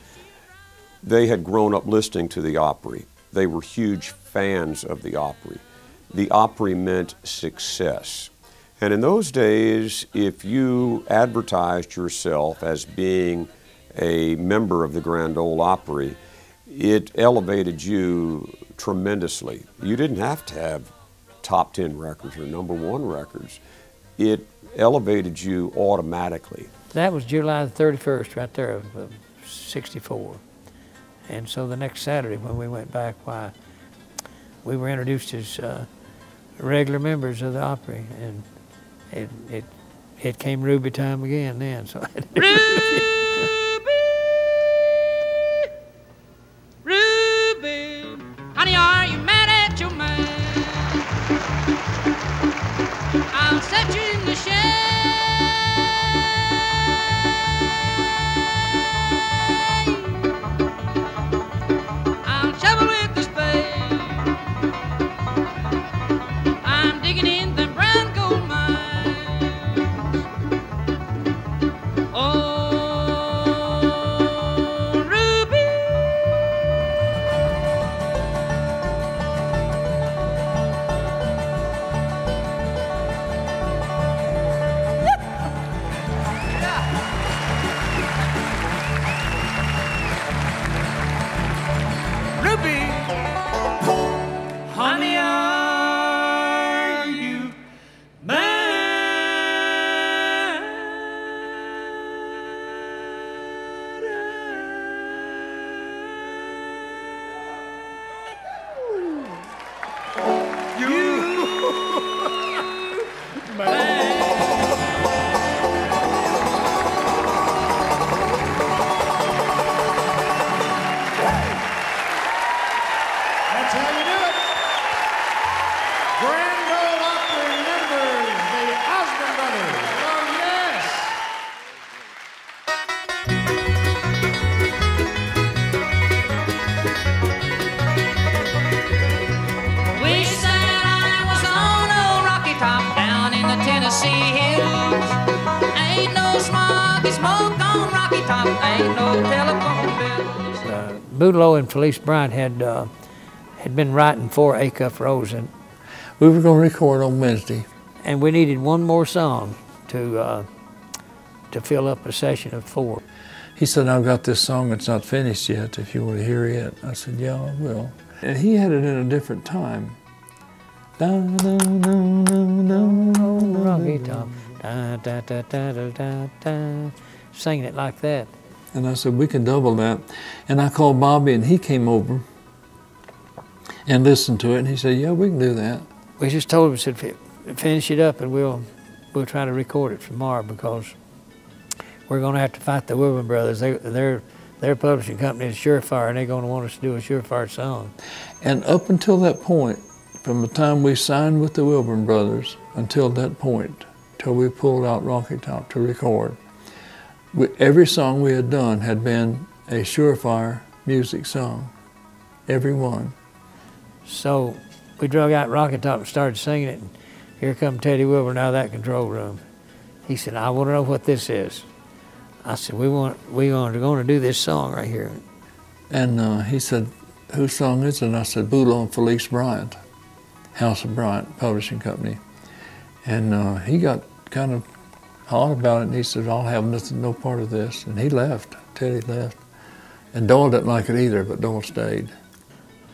They had grown up listening to the Opry. They were huge fans of the Opry. The Opry meant success. And in those days, if you advertised yourself as being a member of the Grand Ole Opry, it elevated you tremendously. You didn't have to have top ten records or number one records. It elevated you automatically. That was July the thirty-first right there of sixty-four. And so the next Saturday when we went back, why, we were introduced as uh, regular members of the Opry. And It, it it came Ruby time again then, so I had to Ruby, Ruby, honey, are you mad at your man? I'll set you in the shade. I'll shovel with the spade. I'm digging in the brown gold mine. Boudleau and Felice Bryant had uh, had been writing for A Cup Rose, and we were going to record on Wednesday. And we needed one more song to uh, to fill up a session of four. He said, I've got this song that's not finished yet, if you want to hear it. I said, yeah, I will. And he had it in a different time. Wrong guitar. Da, da, da, da, da, da, da. Singing it like that. And I said, we can double that. And I called Bobby, and he came over and listened to it, and he said, yeah, we can do that. We just told him, said, finish it up, and we'll we'll try to record it tomorrow, because we're going to have to fight the Wilburn Brothers. They, they're, their publishing company is Surefire, and they're going to want us to do a Surefire song. And up until that point, from the time we signed with the Wilburn Brothers until that point, till we pulled out Rocky Top to record, we, every song we had done had been a Surefire music song, every one. So we drug out Rocky Top and started singing it. And here come Teddy Wilburn out of that control room. He said, I want to know what this is. I said, we want, we are going to do this song right here. And uh, he said, whose song is it? And I said, Boulon and Felice Bryant, House of Bryant Publishing Company. And uh, he got kind of hot about it, and he said, I'll have nothing, no part of this. And he left, Teddy left. And Doyle didn't like it either, but Doyle stayed.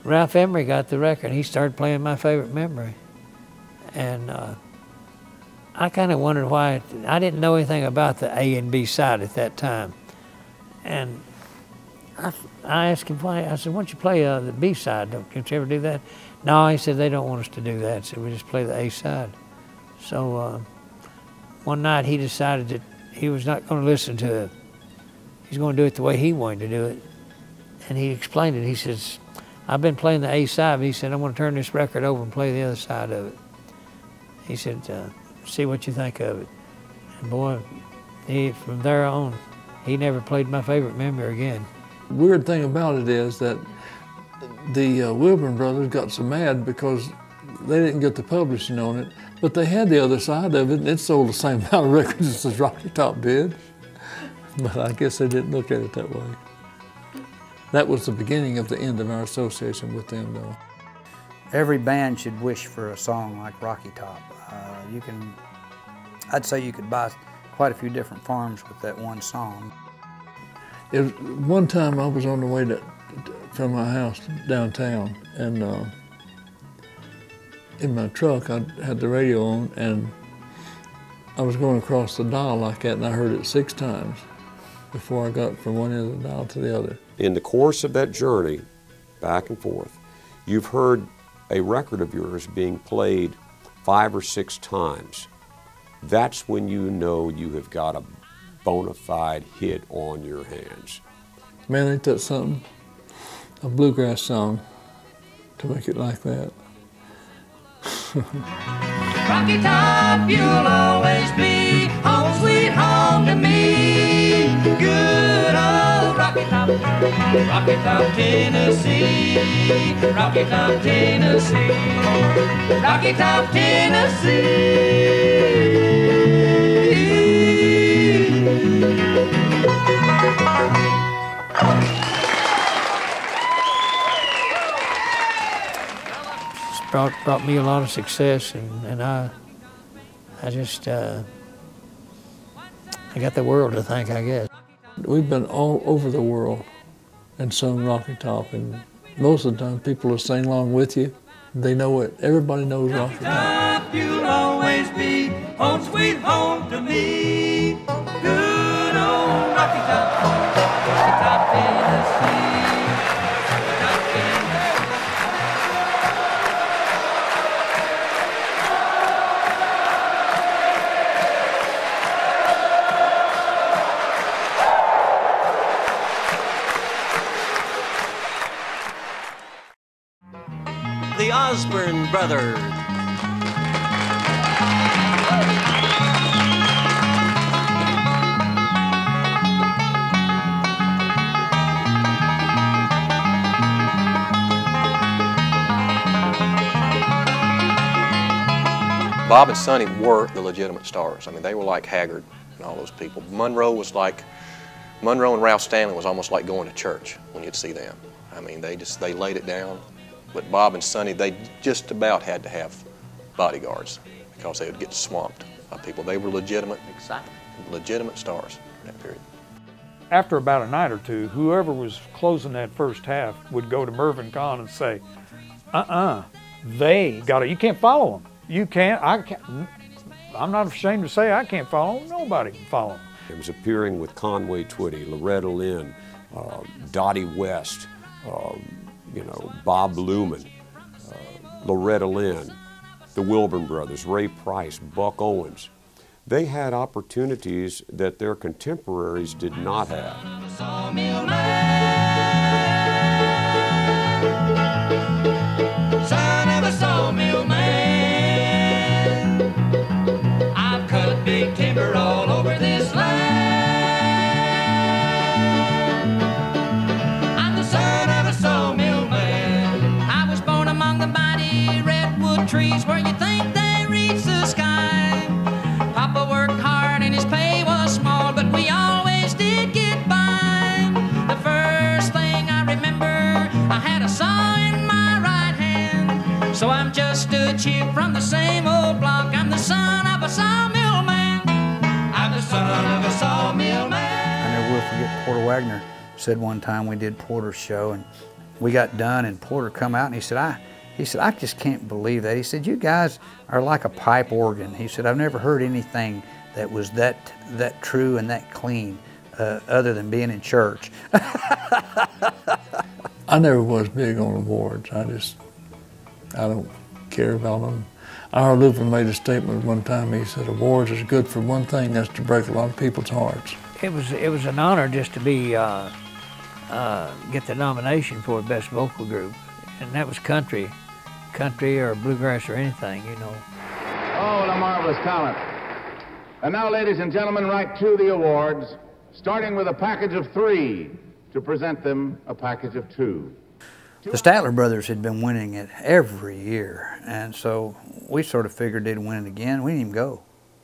Ralph Emery got the record, and he started playing My Favorite Memory. And uh, I kind of wondered why, it, I didn't know anything about the A and B side at that time. And I, I asked him why, I said, why don't you play uh, the B side? Don't, don't you ever do that? No, he said, they don't want us to do that, so we just play the A side. So uh, one night he decided that he was not going to listen to it. He's going to do it the way he wanted to do it. And he explained it. He says, I've been playing the A side, but he said, I'm going to turn this record over and play the other side of it. He said, uh, see what you think of it. And boy, he, from there on, he never played My Favorite Memory again. The weird thing about it is that the uh, Wilburn Brothers got so mad because they didn't get the publishing on it, but they had the other side of it, and it sold the same amount of records as Rocky Top did. But I guess they didn't look at it that way. That was the beginning of the end of our association with them, though. Every band should wish for a song like Rocky Top. Uh, you can, I'd say you could buy quite a few different farms with that one song. It was, one time I was on the way to, to, from my house downtown, and uh, in my truck I had the radio on, and I was going across the dial like that, and I heard it six times before I got from one end of the dial to the other. In the course of that journey, back and forth, you've heard a record of yours being played five or six times. That's when you know you have got a bona fide hit on your hands. Man, ain't that something? A bluegrass song to make it like that. Rocky Top, you'll always be home sweet home to me. Good old Rocky Top, Rocky Top, Tennessee. Rocky Top, Tennessee. Rocky Top, Tennessee. It's brought, brought me a lot of success, and, and I, I just, uh, I got the world to thank, I guess. We've been all over the world and sung Rocky Top, and most of the time people will sing along with you. They know it. Everybody knows Rocky, Rocky Top. Top. You'll always be home sweet home to me. Good old Rocky Top, Rocky Top, Osborne Brothers. Bob and Sonny were the legitimate stars. I mean, they were like Haggard and all those people. Monroe was like, Monroe and Ralph Stanley was almost like going to church when you'd see them. I mean, they just, they laid it down. But Bob and Sonny, they just about had to have bodyguards because they would get swamped by people. They were legitimate, legitimate stars in that period. after about a night or two, whoever was closing that first half would go to Mervyn Kahn and say, uh-uh, they got it. You can't follow them. You can't, I can't, I'm not ashamed to say I can't follow them. Nobody can follow them. It was appearing with Conway Twitty, Loretta Lynn, uh, Dottie West, uh, you know, Bob Luman, uh, Loretta Lynn, the Wilburn Brothers, Ray Price, Buck Owens. They had opportunities that their contemporaries did not have. Sawmill man, son of a sawmill man, I've cut big timber all over this land. I'm the son of a sawmill man. I was born among the mighty redwood trees where you think they reach the sky. Papa worked hard and his pay was small, but we always did get by. The first thing I remember, I had a saw in my right hand. So I'm just a chip from the same old block. I'm the son of a sawmill man. I'm the son of a sawmill man. I never will forget Porter Wagner said one time we did Porter's show and we got done and Porter come out and he said, I He said, I just can't believe that. He said, you guys are like a pipe organ. He said, I've never heard anything that was that, that true and that clean uh, other than being in church. I never was big on awards. I just, I don't care about them. R. Lupin made a statement one time. He said, awards is good for one thing, that's to break a lot of people's hearts. It was, it was an honor just to be, uh, uh, get the nomination for Best Vocal Group. And that was country. Country or bluegrass or anything, you know. Oh, what a marvelous talent. And now, ladies and gentlemen, right to the awards, starting with a package of three to present them a package of two. The Statler brothers had been winning it every year, and so we sort of figured they'd win it again. We didn't even go.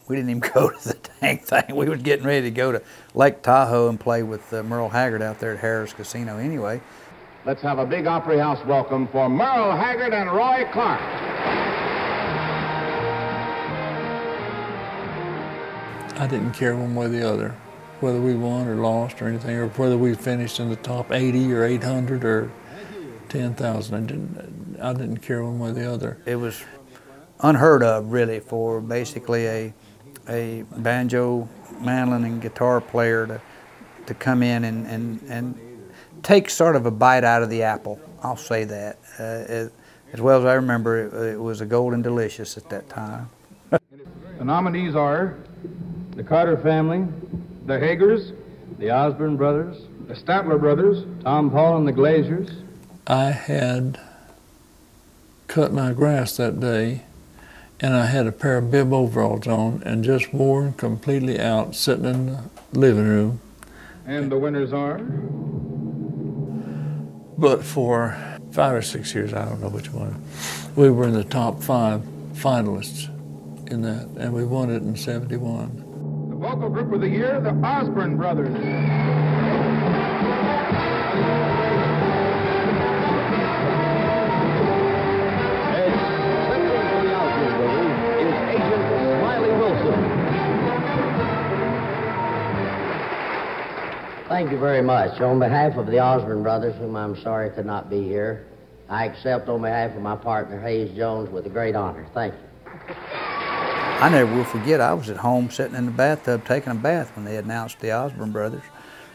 We didn't even go to the dang thing. We were getting ready to go to Lake Tahoe and play with uh, Merle Haggard out there at Harris Casino anyway. Let's have a big Opry House welcome for Merle Haggard and Roy Clark. I didn't care one way or the other, whether we won or lost or anything, or whether we finished in the top eighty or eight hundred or ten thousand. I didn't, I didn't care one way or the other. It was unheard of, really, for basically a, a banjo, mandolin, and guitar player to, to come in and, and, and take sort of a bite out of the apple, I'll say that. Uh, as, as well as I remember, it, it was a golden delicious at that time. The nominees are the Carter family, the Hagers, the Osborne brothers, the Statler brothers, Tom Paul and the Glaziers. I had cut my grass that day, and I had a pair of bib overalls on and just worn completely out, sitting in the living room. And the winners are? But for five or six years, I don't know which one, we were in the top five finalists in that, and we won it in seventy-one. The vocal group of the year, the Osborne Brothers. Thank you very much. On behalf of the Osborne brothers, whom I'm sorry could not be here, I accept on behalf of my partner, Hayes Jones, with a great honor. Thank you. I never will forget, I was at home sitting in the bathtub taking a bath when they announced the Osborne brothers.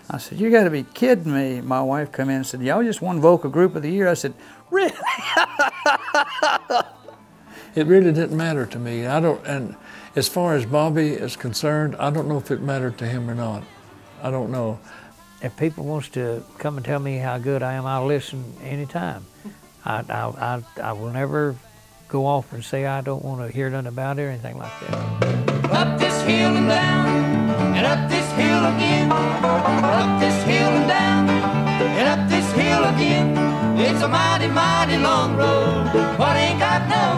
I said, you got to be kidding me. My wife come in and said, y'all just won vocal group of the year. I said, really? It really didn't matter to me. I don't, and as far as Bobby is concerned, I don't know if it mattered to him or not. I don't know. If people wants to come and tell me how good I am, I'll listen anytime. I, I, I, I will never go off and say I don't want to hear nothing about it or anything like that. Up this hill and down, and up this hill again. Up this hill and down, and up this hill again. It's a mighty, mighty long road, but ain't got no.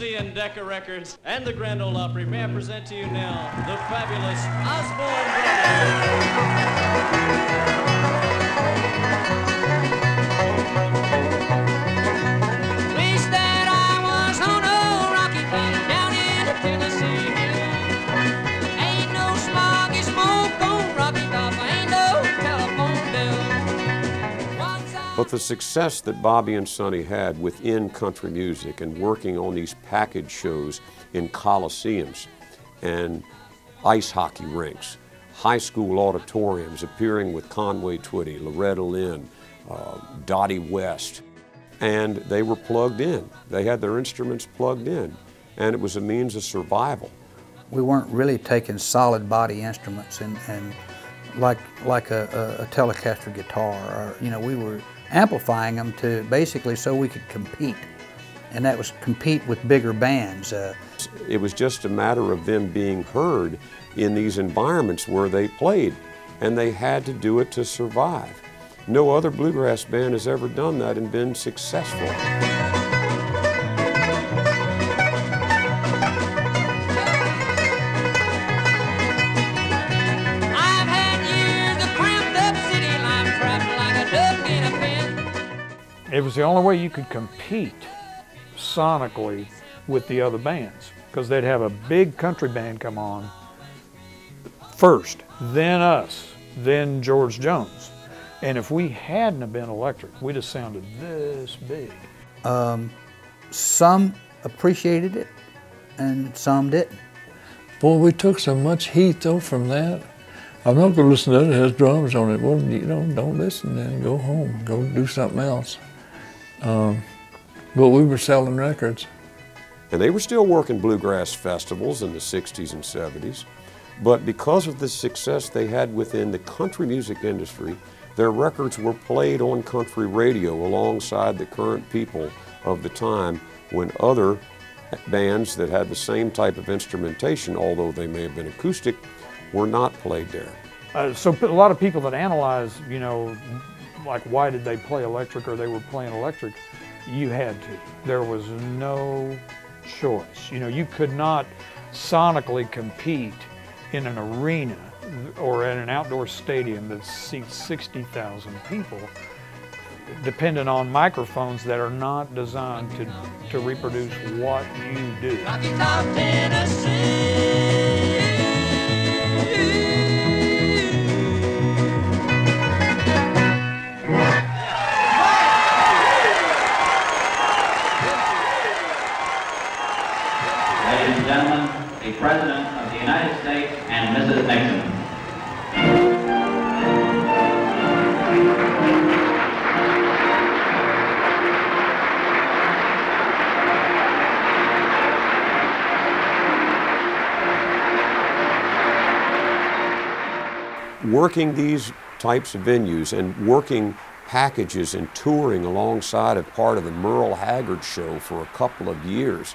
And Decca Records and the Grand Ole Opry, may I present to you now the fabulous Osborne Brothers. But the success that Bobby and Sonny had within country music and working on these package shows in coliseums and ice hockey rinks, high school auditoriums, appearing with Conway Twitty, Loretta Lynn, uh, Dottie West, and they were plugged in. They had their instruments plugged in, and it was a means of survival. We weren't really taking solid body instruments and, and like like a, a, a Telecaster guitar, or, you know, we were amplifying them to basically so we could compete, and that was compete with bigger bands. Uh, it was just a matter of them being heard in these environments where they played, and they had to do it to survive. No other bluegrass band has ever done that and been successful. It was the only way you could compete sonically with the other bands, because they'd have a big country band come on first, then us, then George Jones. And if we hadn't have been electric, we'd have sounded this big. Um, some appreciated it and some didn't. Boy, we took so much heat though from that. I'm not going to listen to it, it has drums on it. Well, you know, don't listen then, go home, go do something else. Um, but we were selling records. And they were still working bluegrass festivals in the sixties and seventies, but because of the success they had within the country music industry, their records were played on country radio alongside the current people of the time, when other bands that had the same type of instrumentation, although they may have been acoustic, were not played there. Uh, so a lot of people that analyze, you know, like, why did they play electric, or they were playing electric, you had to. There was no choice. You know, you could not sonically compete in an arena or in an outdoor stadium that seats sixty thousand people, dependent on microphones that are not designed to, to reproduce what you do. Rocky Top, Tennessee. President of the United States and Missus Nixon. Working these types of venues and working packages and touring alongside a part of the Merle Haggard show for a couple of years,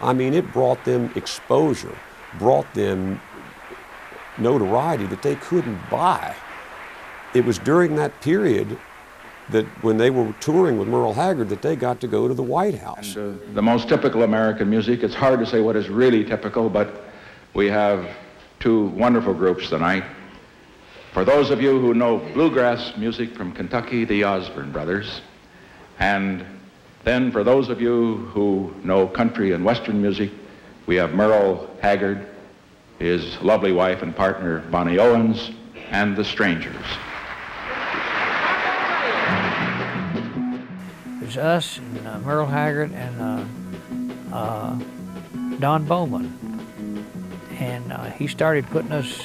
I mean, it brought them exposure, brought them notoriety that they couldn't buy. It was during that period that when they were touring with Merle Haggard that they got to go to the White House. And, uh, the most typical American music, it's hard to say what is really typical, but we have two wonderful groups tonight. For those of you who know bluegrass music from Kentucky, the Osborne Brothers, and then, for those of you who know country and western music, we have Merle Haggard, his lovely wife and partner, Bonnie Owens, and the Strangers. There's us, and, uh, Merle Haggard, and uh, uh, Don Bowman. And uh, he started putting us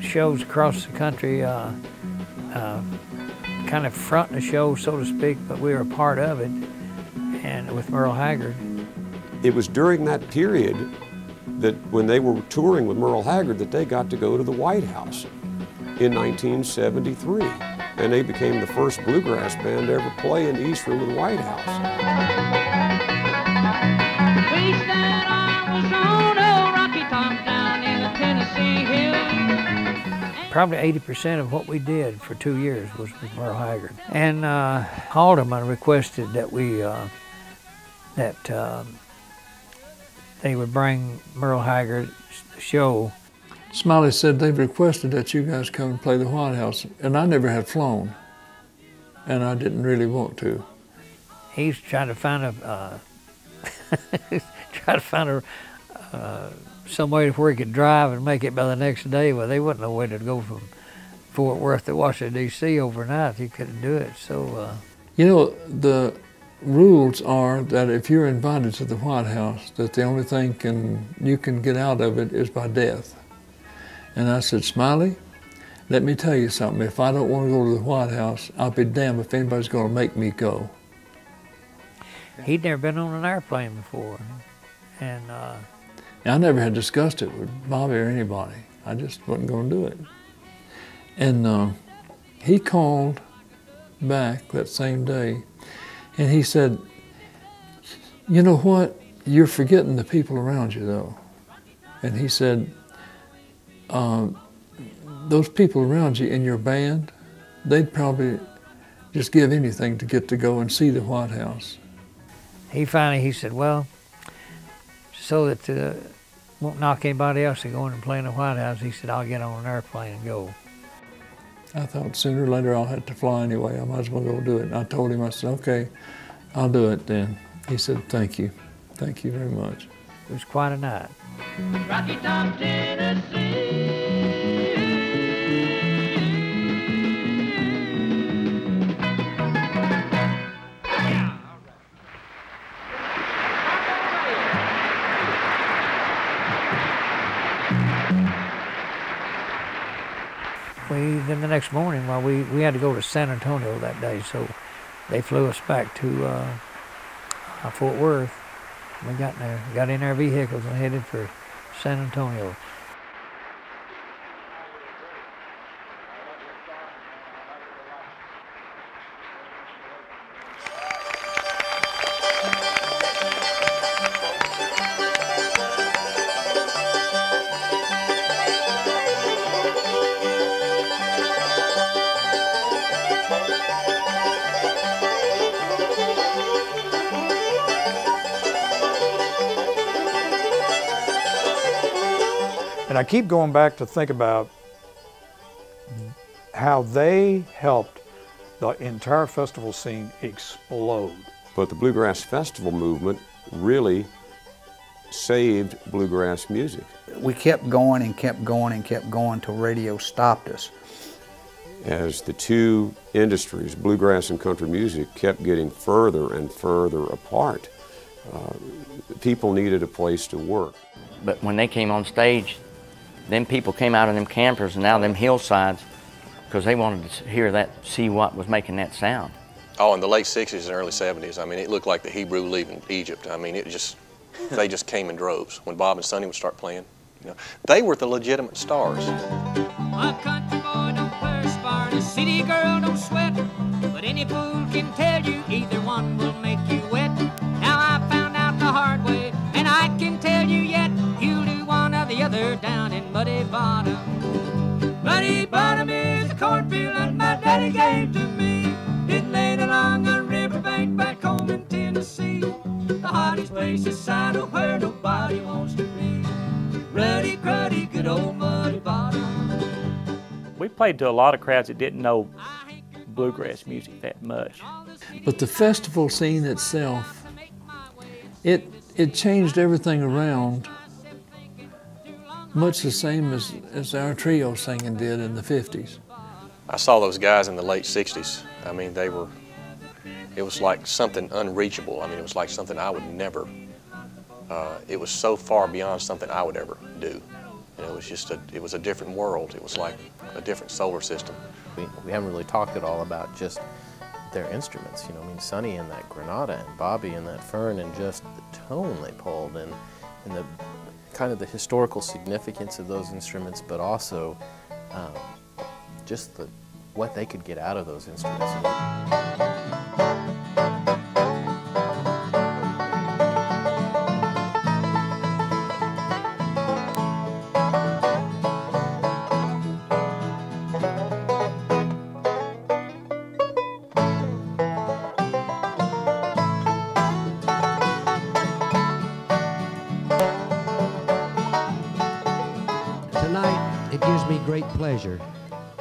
shows across the country, uh, uh, kind of fronting the show, so to speak, but we were a part of it, and with Merle Haggard. It was during that period that when they were touring with Merle Haggard that they got to go to the White House in nineteen seventy-three, and they became the first bluegrass band to ever play in the East Room of the White House. We said I was on a Rocky Top down in the Tennessee hills. Probably eighty percent of what we did for two years was with Merle Haggard. And uh, Haldeman requested that we, uh, that uh, they would bring Merle Haggard's show. Smiley said, they've requested that you guys come and play the White House, and I never had flown, and I didn't really want to. He's trying to find a, uh, trying to find a, uh, some way to where he could drive and make it by the next day. Well, they wouldn't know where to go from Fort Worth to Washington, D C overnight. You couldn't do it, so. Uh, you know, the rules are that if you're invited to the White House, that the only thing can you can get out of it is by death. And I said, Smiley, let me tell you something. If I don't want to go to the White House, I'll be damned if anybody's going to make me go. He'd never been on an airplane before. And uh, I never had discussed it with Bobby or anybody. I just wasn't going to do it. And uh, he called back that same day, and he said, you know what? You're forgetting the people around you, though. And he said, uh, those people around you in your band, they'd probably just give anything to get to go and see the White House. He finally, he said, well, so that uh, won't knock anybody else to go in and play in the White House, he said, I'll get on an airplane and go. I thought sooner or later I'll have to fly anyway. I might as well go do it. And I told him, I said, okay, I'll do it then. He said, thank you. Thank you very much. It was quite a night. Rocky Top, We, then the next morning, well, we, we had to go to San Antonio that day, so they flew us back to uh, Fort Worth. We got in, there, got in our vehicles and headed for San Antonio. I keep going back to think about how they helped the entire festival scene explode. But the Bluegrass Festival movement really saved bluegrass music. We kept going and kept going and kept going till radio stopped us. As the two industries, bluegrass and country music, kept getting further and further apart, uh, people needed a place to work. But when they came on stage, them people came out of them campers and out of them hillsides because they wanted to hear that, see what was making that sound. Oh, in the late sixties and early seventies, I mean, it looked like the Hebrew leaving Egypt. I mean, it just, they just came in droves when Bob and Sonny would start playing. You know, they were the legitimate stars. A country boy don't curse, bar, a city girl don't sweat, but any fool can tell you either one will make you wet. Now I found out the hard way, and I can tell you yet, you'll do one or the other down in Muddy Bottom. Muddy Bottom is a cornfield that my daddy gave to me. It laid along the riverbank back home in Tennessee. The hottest place is side of where nobody wants to be. Ruddy, cruddy, good old Muddy Bottom. We played to a lot of crowds that didn't know bluegrass music that much. But the festival scene itself, it It changed everything around, much the same as, as our trio singing did in the fifties. I saw those guys in the late sixties. I mean, they were, it was like something unreachable. I mean, it was like something I would never, uh, it was so far beyond something I would ever do. And it was just a, it was a different world. It was like a different solar system. We, we haven't really talked at all about just their instruments, you know, I mean, Sonny and that Granada and Bobby and that Fern and just the tone they pulled and, and the kind of the historical significance of those instruments, but also um, just the, what they could get out of those instruments.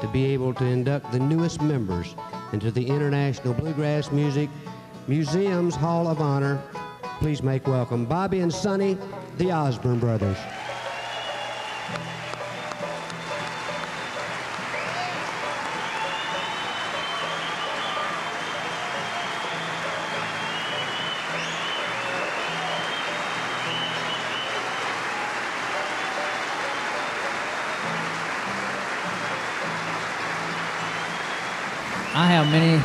To be able to induct the newest members into the International Bluegrass Music Museum's Hall of Honor. Please make welcome Bobby and Sonny, the Osborne Brothers. are many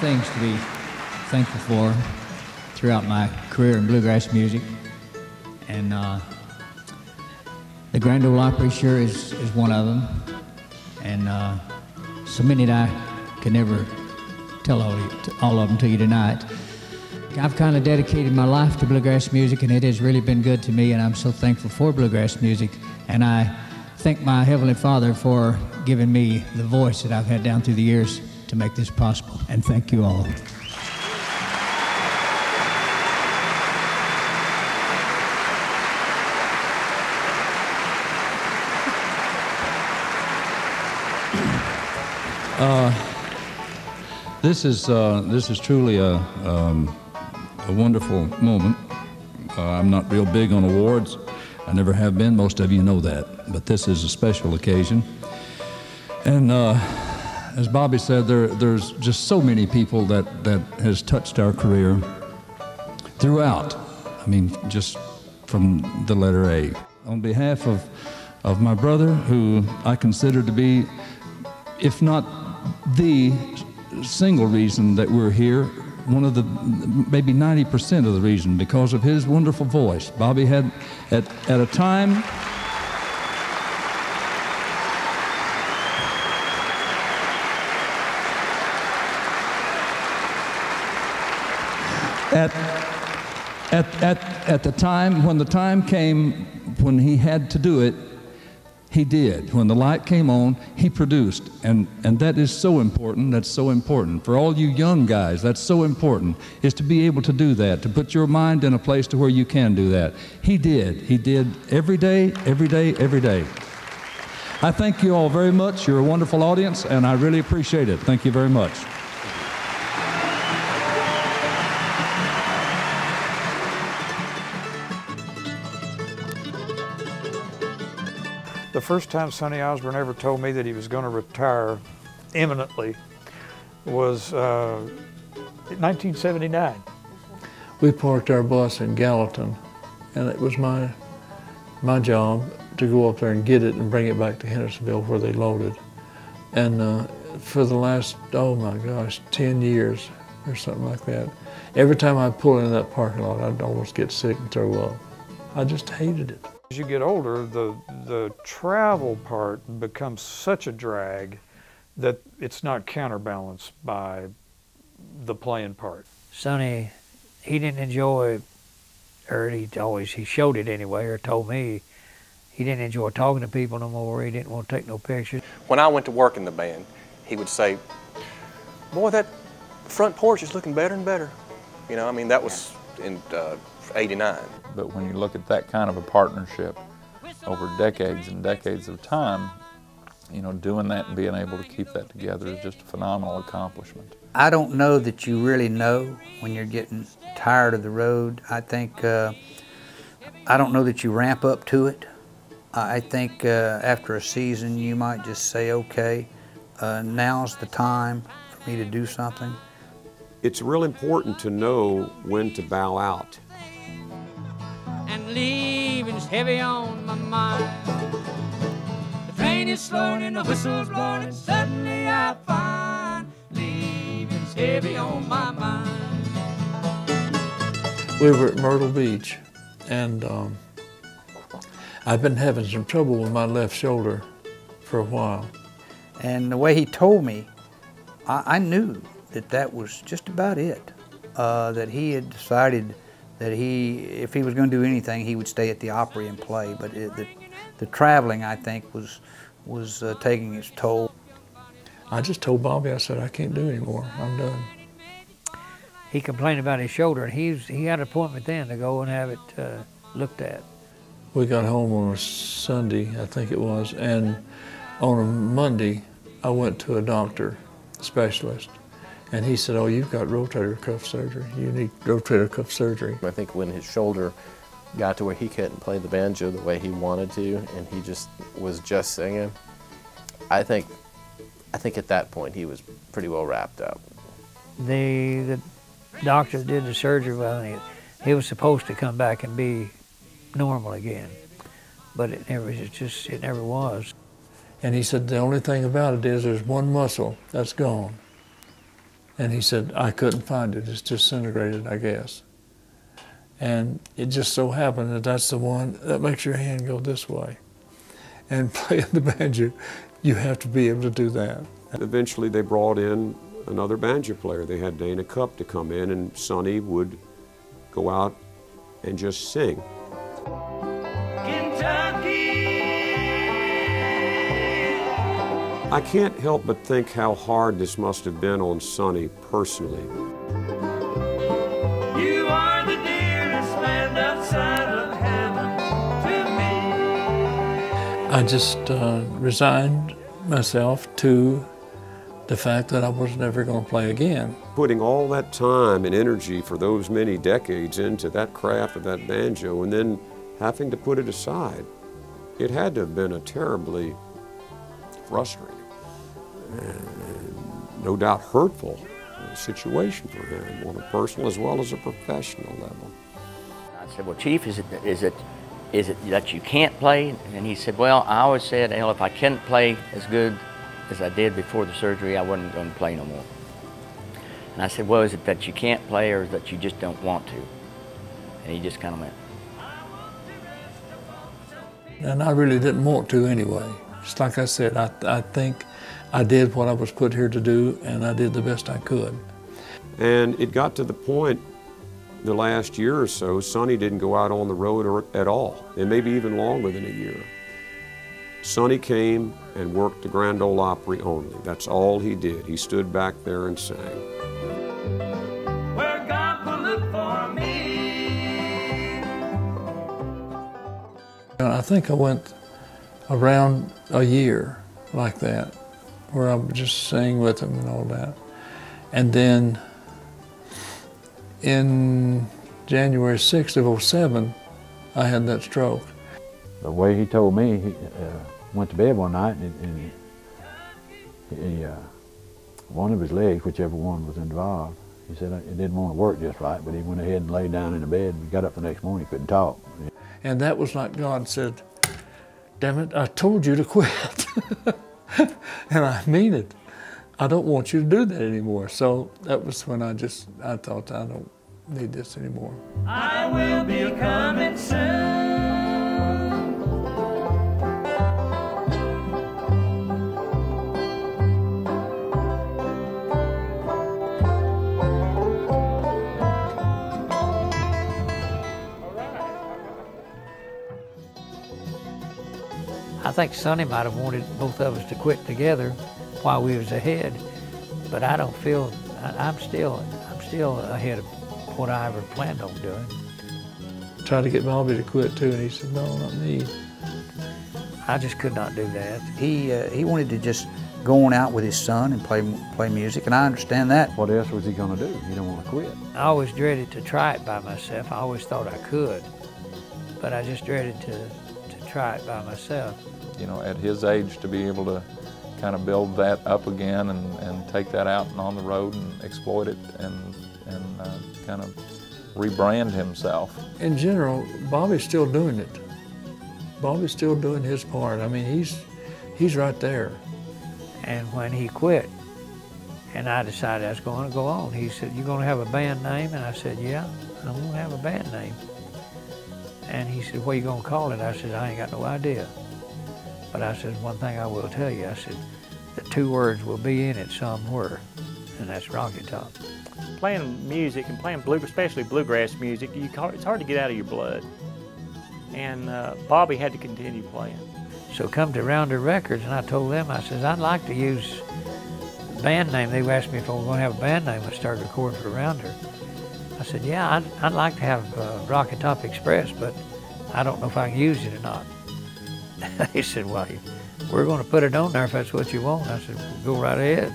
things to be thankful for throughout my career in bluegrass music. And uh, the Grand Ole Opry sure is, is one of them. And uh, so many that I can never tell all, all of them to you tonight. I've kind of dedicated my life to bluegrass music, and it has really been good to me, and I'm so thankful for bluegrass music. And I thank my Heavenly Father for giving me the voice that I've had down through the years to make this possible. And thank you all. Uh, this is uh, this is truly a. Um, A wonderful moment. Uh, I'm not real big on awards. I never have been. Most of you know that. But this is a special occasion. And uh, as Bobby said, there, there's just so many people that, that has touched our career throughout. I mean, just from the letter A. On behalf of, of my brother, who I consider to be, if not the single reason that we're here, one of the, maybe ninety percent of the reason, because of his wonderful voice. Bobby had, at, at a time, at, at, at, at the time, when the time came, when he had to do it, he did. When the light came on, he produced. And, and that is so important. That's so important. For all you young guys, that's so important, is to be able to do that, to put your mind in a place to where you can do that. He did. He did every day, every day, every day. I thank you all very much. You're a wonderful audience, and I really appreciate it. Thank you very much. The first time Sonny Osborne ever told me that he was going to retire imminently was uh, in nineteen seventy-nine. We parked our bus in Gallatin, and it was my, my job to go up there and get it and bring it back to Hendersonville where they loaded. And uh, for the last, oh my gosh, ten years or something like that, every time I'd pull into that parking lot, I'd almost get sick and throw up. I just hated it. As you get older, the, the travel part becomes such a drag that it's not counterbalanced by the playing part. Sonny, he didn't enjoy, or he always, he showed it anyway, or told me, he didn't enjoy talking to people no more, he didn't want to take no pictures. When I went to work in the band, he would say, boy, that front porch is looking better and better. You know, I mean, that was in uh, eighty-nine. But when you look at that kind of a partnership over decades and decades of time, you know, doing that and being able to keep that together is just a phenomenal accomplishment. I don't know that you really know when you're getting tired of the road. I think, uh, I don't know that you ramp up to it. I think uh, after a season you might just say, okay, uh, now's the time for me to do something. It's real important to know when to bow out. And leaving's heavy on my mind. The train is slowing and the whistle's blowing, and suddenly I find leaving's heavy on my mind. We were at Myrtle Beach, and um, I've been having some trouble with my left shoulder for a while. And the way he told me, I, I knew that that was just about it, uh, that he had decided that he, if he was going to do anything, he would stay at the Opry and play, but it, the, the traveling, I think, was, was uh, taking its toll. I just told Bobby, I said, I can't do anymore, I'm done. He complained about his shoulder, and he's, he had an appointment then to go and have it uh, looked at. We got home on a Sunday, I think it was, and on a Monday, I went to a doctor, specialist. And he said, oh, you've got rotator cuff surgery. You need rotator cuff surgery. I think when his shoulder got to where he couldn't play the banjo the way he wanted to, and he just was just singing, I think I think at that point he was pretty well wrapped up. The, the doctor that did the surgery, well, he, he was supposed to come back and be normal again, but it never, it just, it never was. And he said, the only thing about it is there's one muscle that's gone. And he said, I couldn't find it. It's disintegrated, I guess. And it just so happened that that's the one that makes your hand go this way. And playing the banjo, you have to be able to do that. Eventually they brought in another banjo player. They had Dana Cupp to come in, and Sonny would go out and just sing. Kentucky! I can't help but think how hard this must have been on Sonny personally. You are the dearest land outside of heaven to me. I just uh, resigned myself to the fact that I was never going to play again. Putting all that time and energy for those many decades into that craft of that banjo and then having to put it aside, it had to have been a terribly frustrating and no doubt hurtful situation for him on a personal as well as a professional level. I said, well, Chief, is it, is it Is it that you can't play? And he said, well, I always said, hell, if I couldn't play as good as I did before the surgery, I wasn't going to play no more. And I said, well, is it that you can't play or is it that you just don't want to? And he just kind of went. And I really didn't want to anyway. Just like I said, I, I think I did what I was put here to do, and I did the best I could. And it got to the point the last year or so, Sonny didn't go out on the road or, at all, and maybe even longer than a year. Sonny came and worked the Grand Ole Opry only. That's all he did. He stood back there and sang. Where God will look for me. And I think I went around a year like that, where I would just sing with him and all that. And then in January sixth of oh seven, I had that stroke. The way he told me, he uh, went to bed one night and, and he, uh, one of his legs, whichever one was involved, he said it didn't want to work just right, but he went ahead and laid down in the bed and got up the next morning, he couldn't talk. And that was like God said, damn it, I told you to quit. And I mean it. I don't want you to do that anymore. So that was when I just, I thought, I don't need this anymore. I will be coming soon. I think Sonny might have wanted both of us to quit together while we was ahead, but I don't feel, I, I'm still, I'm still ahead of what I ever planned on doing. Tried to get Bobby to quit too, and he said, no, not me. I just could not do that. He uh, he wanted to just go on out with his son and play play music, and I understand that. What else was he gonna do? He didn't want to quit. I always dreaded to try it by myself. I always thought I could, but I just dreaded to, to try it by myself. You know, at his age, to be able to kind of build that up again and, and take that out and on the road and exploit it and, and uh, kind of rebrand himself. In general, Bobby's still doing it. Bobby's still doing his part. I mean, he's, he's right there. And when he quit, and I decided I was going to go on, he said, you're going to have a band name? And I said, yeah, I'm going to have a band name. And he said, what are you going to call it? I said, I ain't got no idea. But I said, one thing I will tell you, I said, the two words will be in it somewhere, and that's Rocket Top. Playing music and playing, blue, especially bluegrass music, you call, it's hard to get out of your blood. And uh, Bobby had to continue playing. So come to Rounder Records, and I told them, I said, I'd like to use a band name. They asked me if I was going to have a band name and start recording for Rounder. I said, yeah, I'd, I'd like to have uh, Rocket Top Express, but I don't know if I can use it or not. They said, well, we're going to put it on there if that's what you want. I said, well, go right ahead.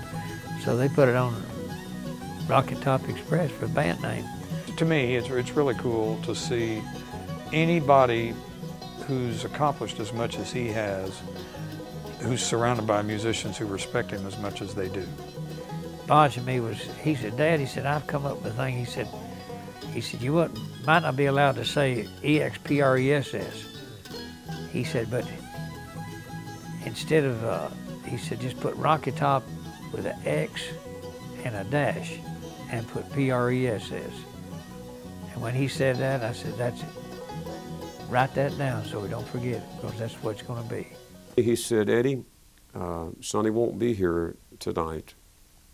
So they put it on Rocket Top Express for the band name. To me, it's, it's really cool to see anybody who's accomplished as much as he has, who's surrounded by musicians who respect him as much as they do. Bodge and me was, he said, Dad, he said, I've come up with a thing. He said, he said, you wouldn't, might not be allowed to say E X P R E S S. He said, but instead of, uh, he said, just put Rocky Top with an X and a dash and put P R E S S. And when he said that, I said, that's it. Write that down so we don't forget it, because that's what it's going to be. He said, Eddie, uh, Sonny won't be here tonight.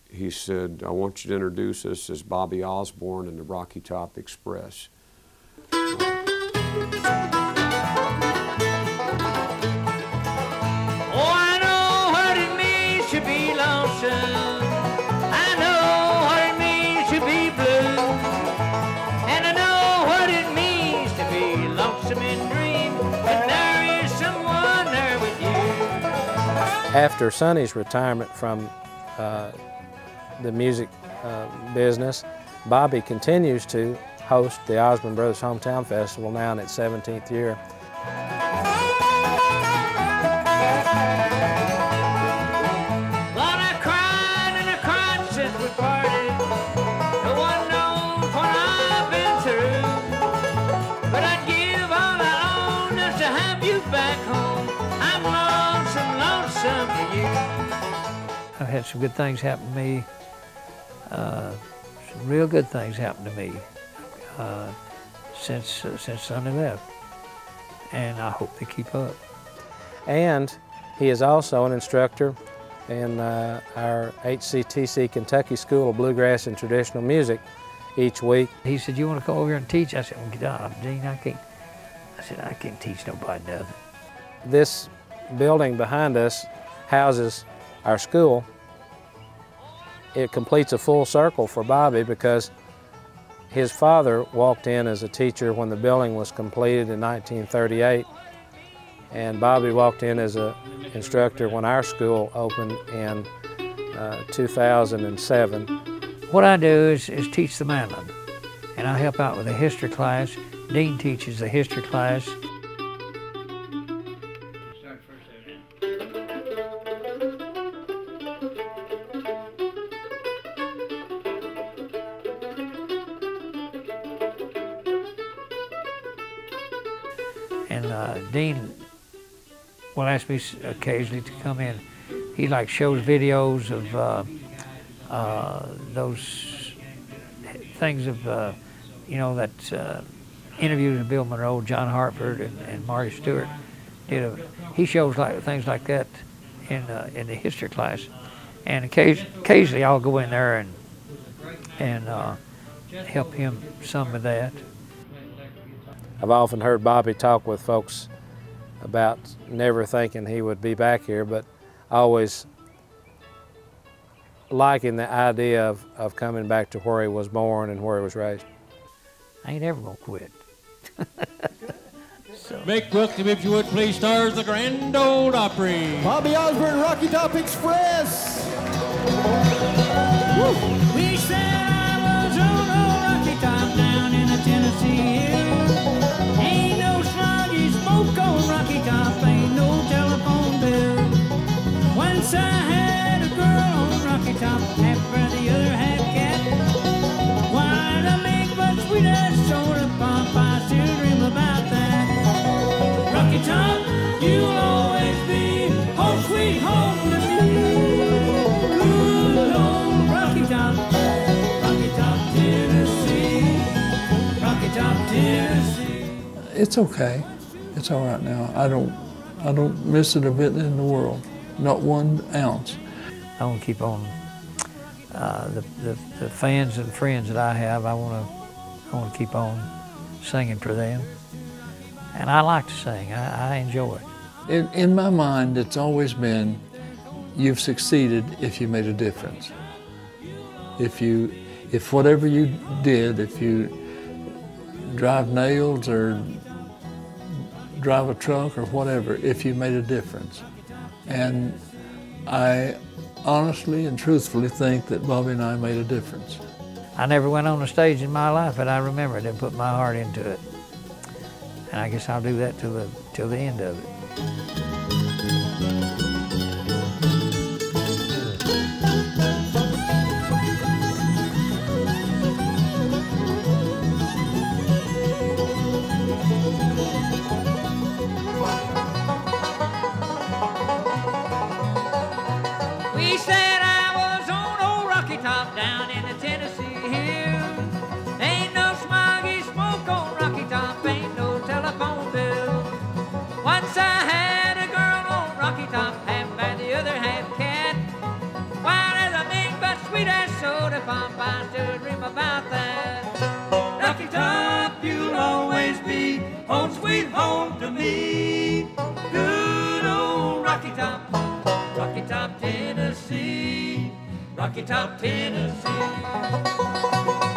He said, I want you to introduce us as Bobby Osborne and the Rocky Top Express. Uh, After Sonny's retirement from uh, the music uh, business, Bobby continues to host the Osborne Brothers Hometown Festival, now in its seventeenth year. I've had some good things happen to me, uh, some real good things happen to me uh, since uh, since Sonny left, and I hope they keep up. And he is also an instructor in uh, our H C T C Kentucky School of Bluegrass and Traditional Music each week. He said, you want to come over here and teach? I said, well, get out, Dean, I can't. I said, I can't teach nobody nothing. This building behind us houses our school. It completes a full circle for Bobby because his father walked in as a teacher when the building was completed in nineteen thirty-eight, and Bobby walked in as an instructor when our school opened in uh, two thousand seven. What I do is, is teach the mandolin, and I help out with a history class. Dean teaches the history class. Dean will ask me occasionally to come in. He like shows videos of uh, uh, those things of, uh, you know, that uh, interviews with Bill Monroe, John Hartford, and, and Marty Stewart did. A, he shows like things like that in uh, in the history class, and occasionally, occasionally I'll go in there and and uh, help him some with that. I've often heard Bobby talk with folks about never thinking he would be back here, but always liking the idea of, of coming back to where he was born and where he was raised. I ain't ever gonna quit. So. Make welcome, if you would please, stars the Grand Ole Opry. Bobby Osborne, Rocky Top Express. Woo. We said I was on a Rocky Top down in the Tennessee Hills. Ain't no sluggy smoke on Rocky Top, ain't no telephone bill. Once I had a girl on Rocky Top, half brother, the other half cat. Why'd I make but sweetest soda pop? I still dream about that. Rocky Top, you'll always be home sweet home to me. Good old Rocky Top, Rocky Top, Tennessee, Rocky Top, Tennessee. It's okay. It's all right now. I don't, I don't miss it a bit in the world. Not one ounce. I want to keep on uh, the, the the fans and friends that I have. I want to, I want to keep on singing for them. And I like to sing. I, I enjoy it. In, in my mind, it's always been, you've succeeded if you made a difference. If you, if whatever you did, if you drive nails or drive a truck or whatever, if you made a difference. And I honestly and truthfully think that Bobby and I made a difference. I never went on a stage in my life, but I remember it and put my heart into it. And I guess I'll do that till the, till the end of it. to me. Good old Rocky Top, Rocky Top, Tennessee, Rocky Top, Tennessee.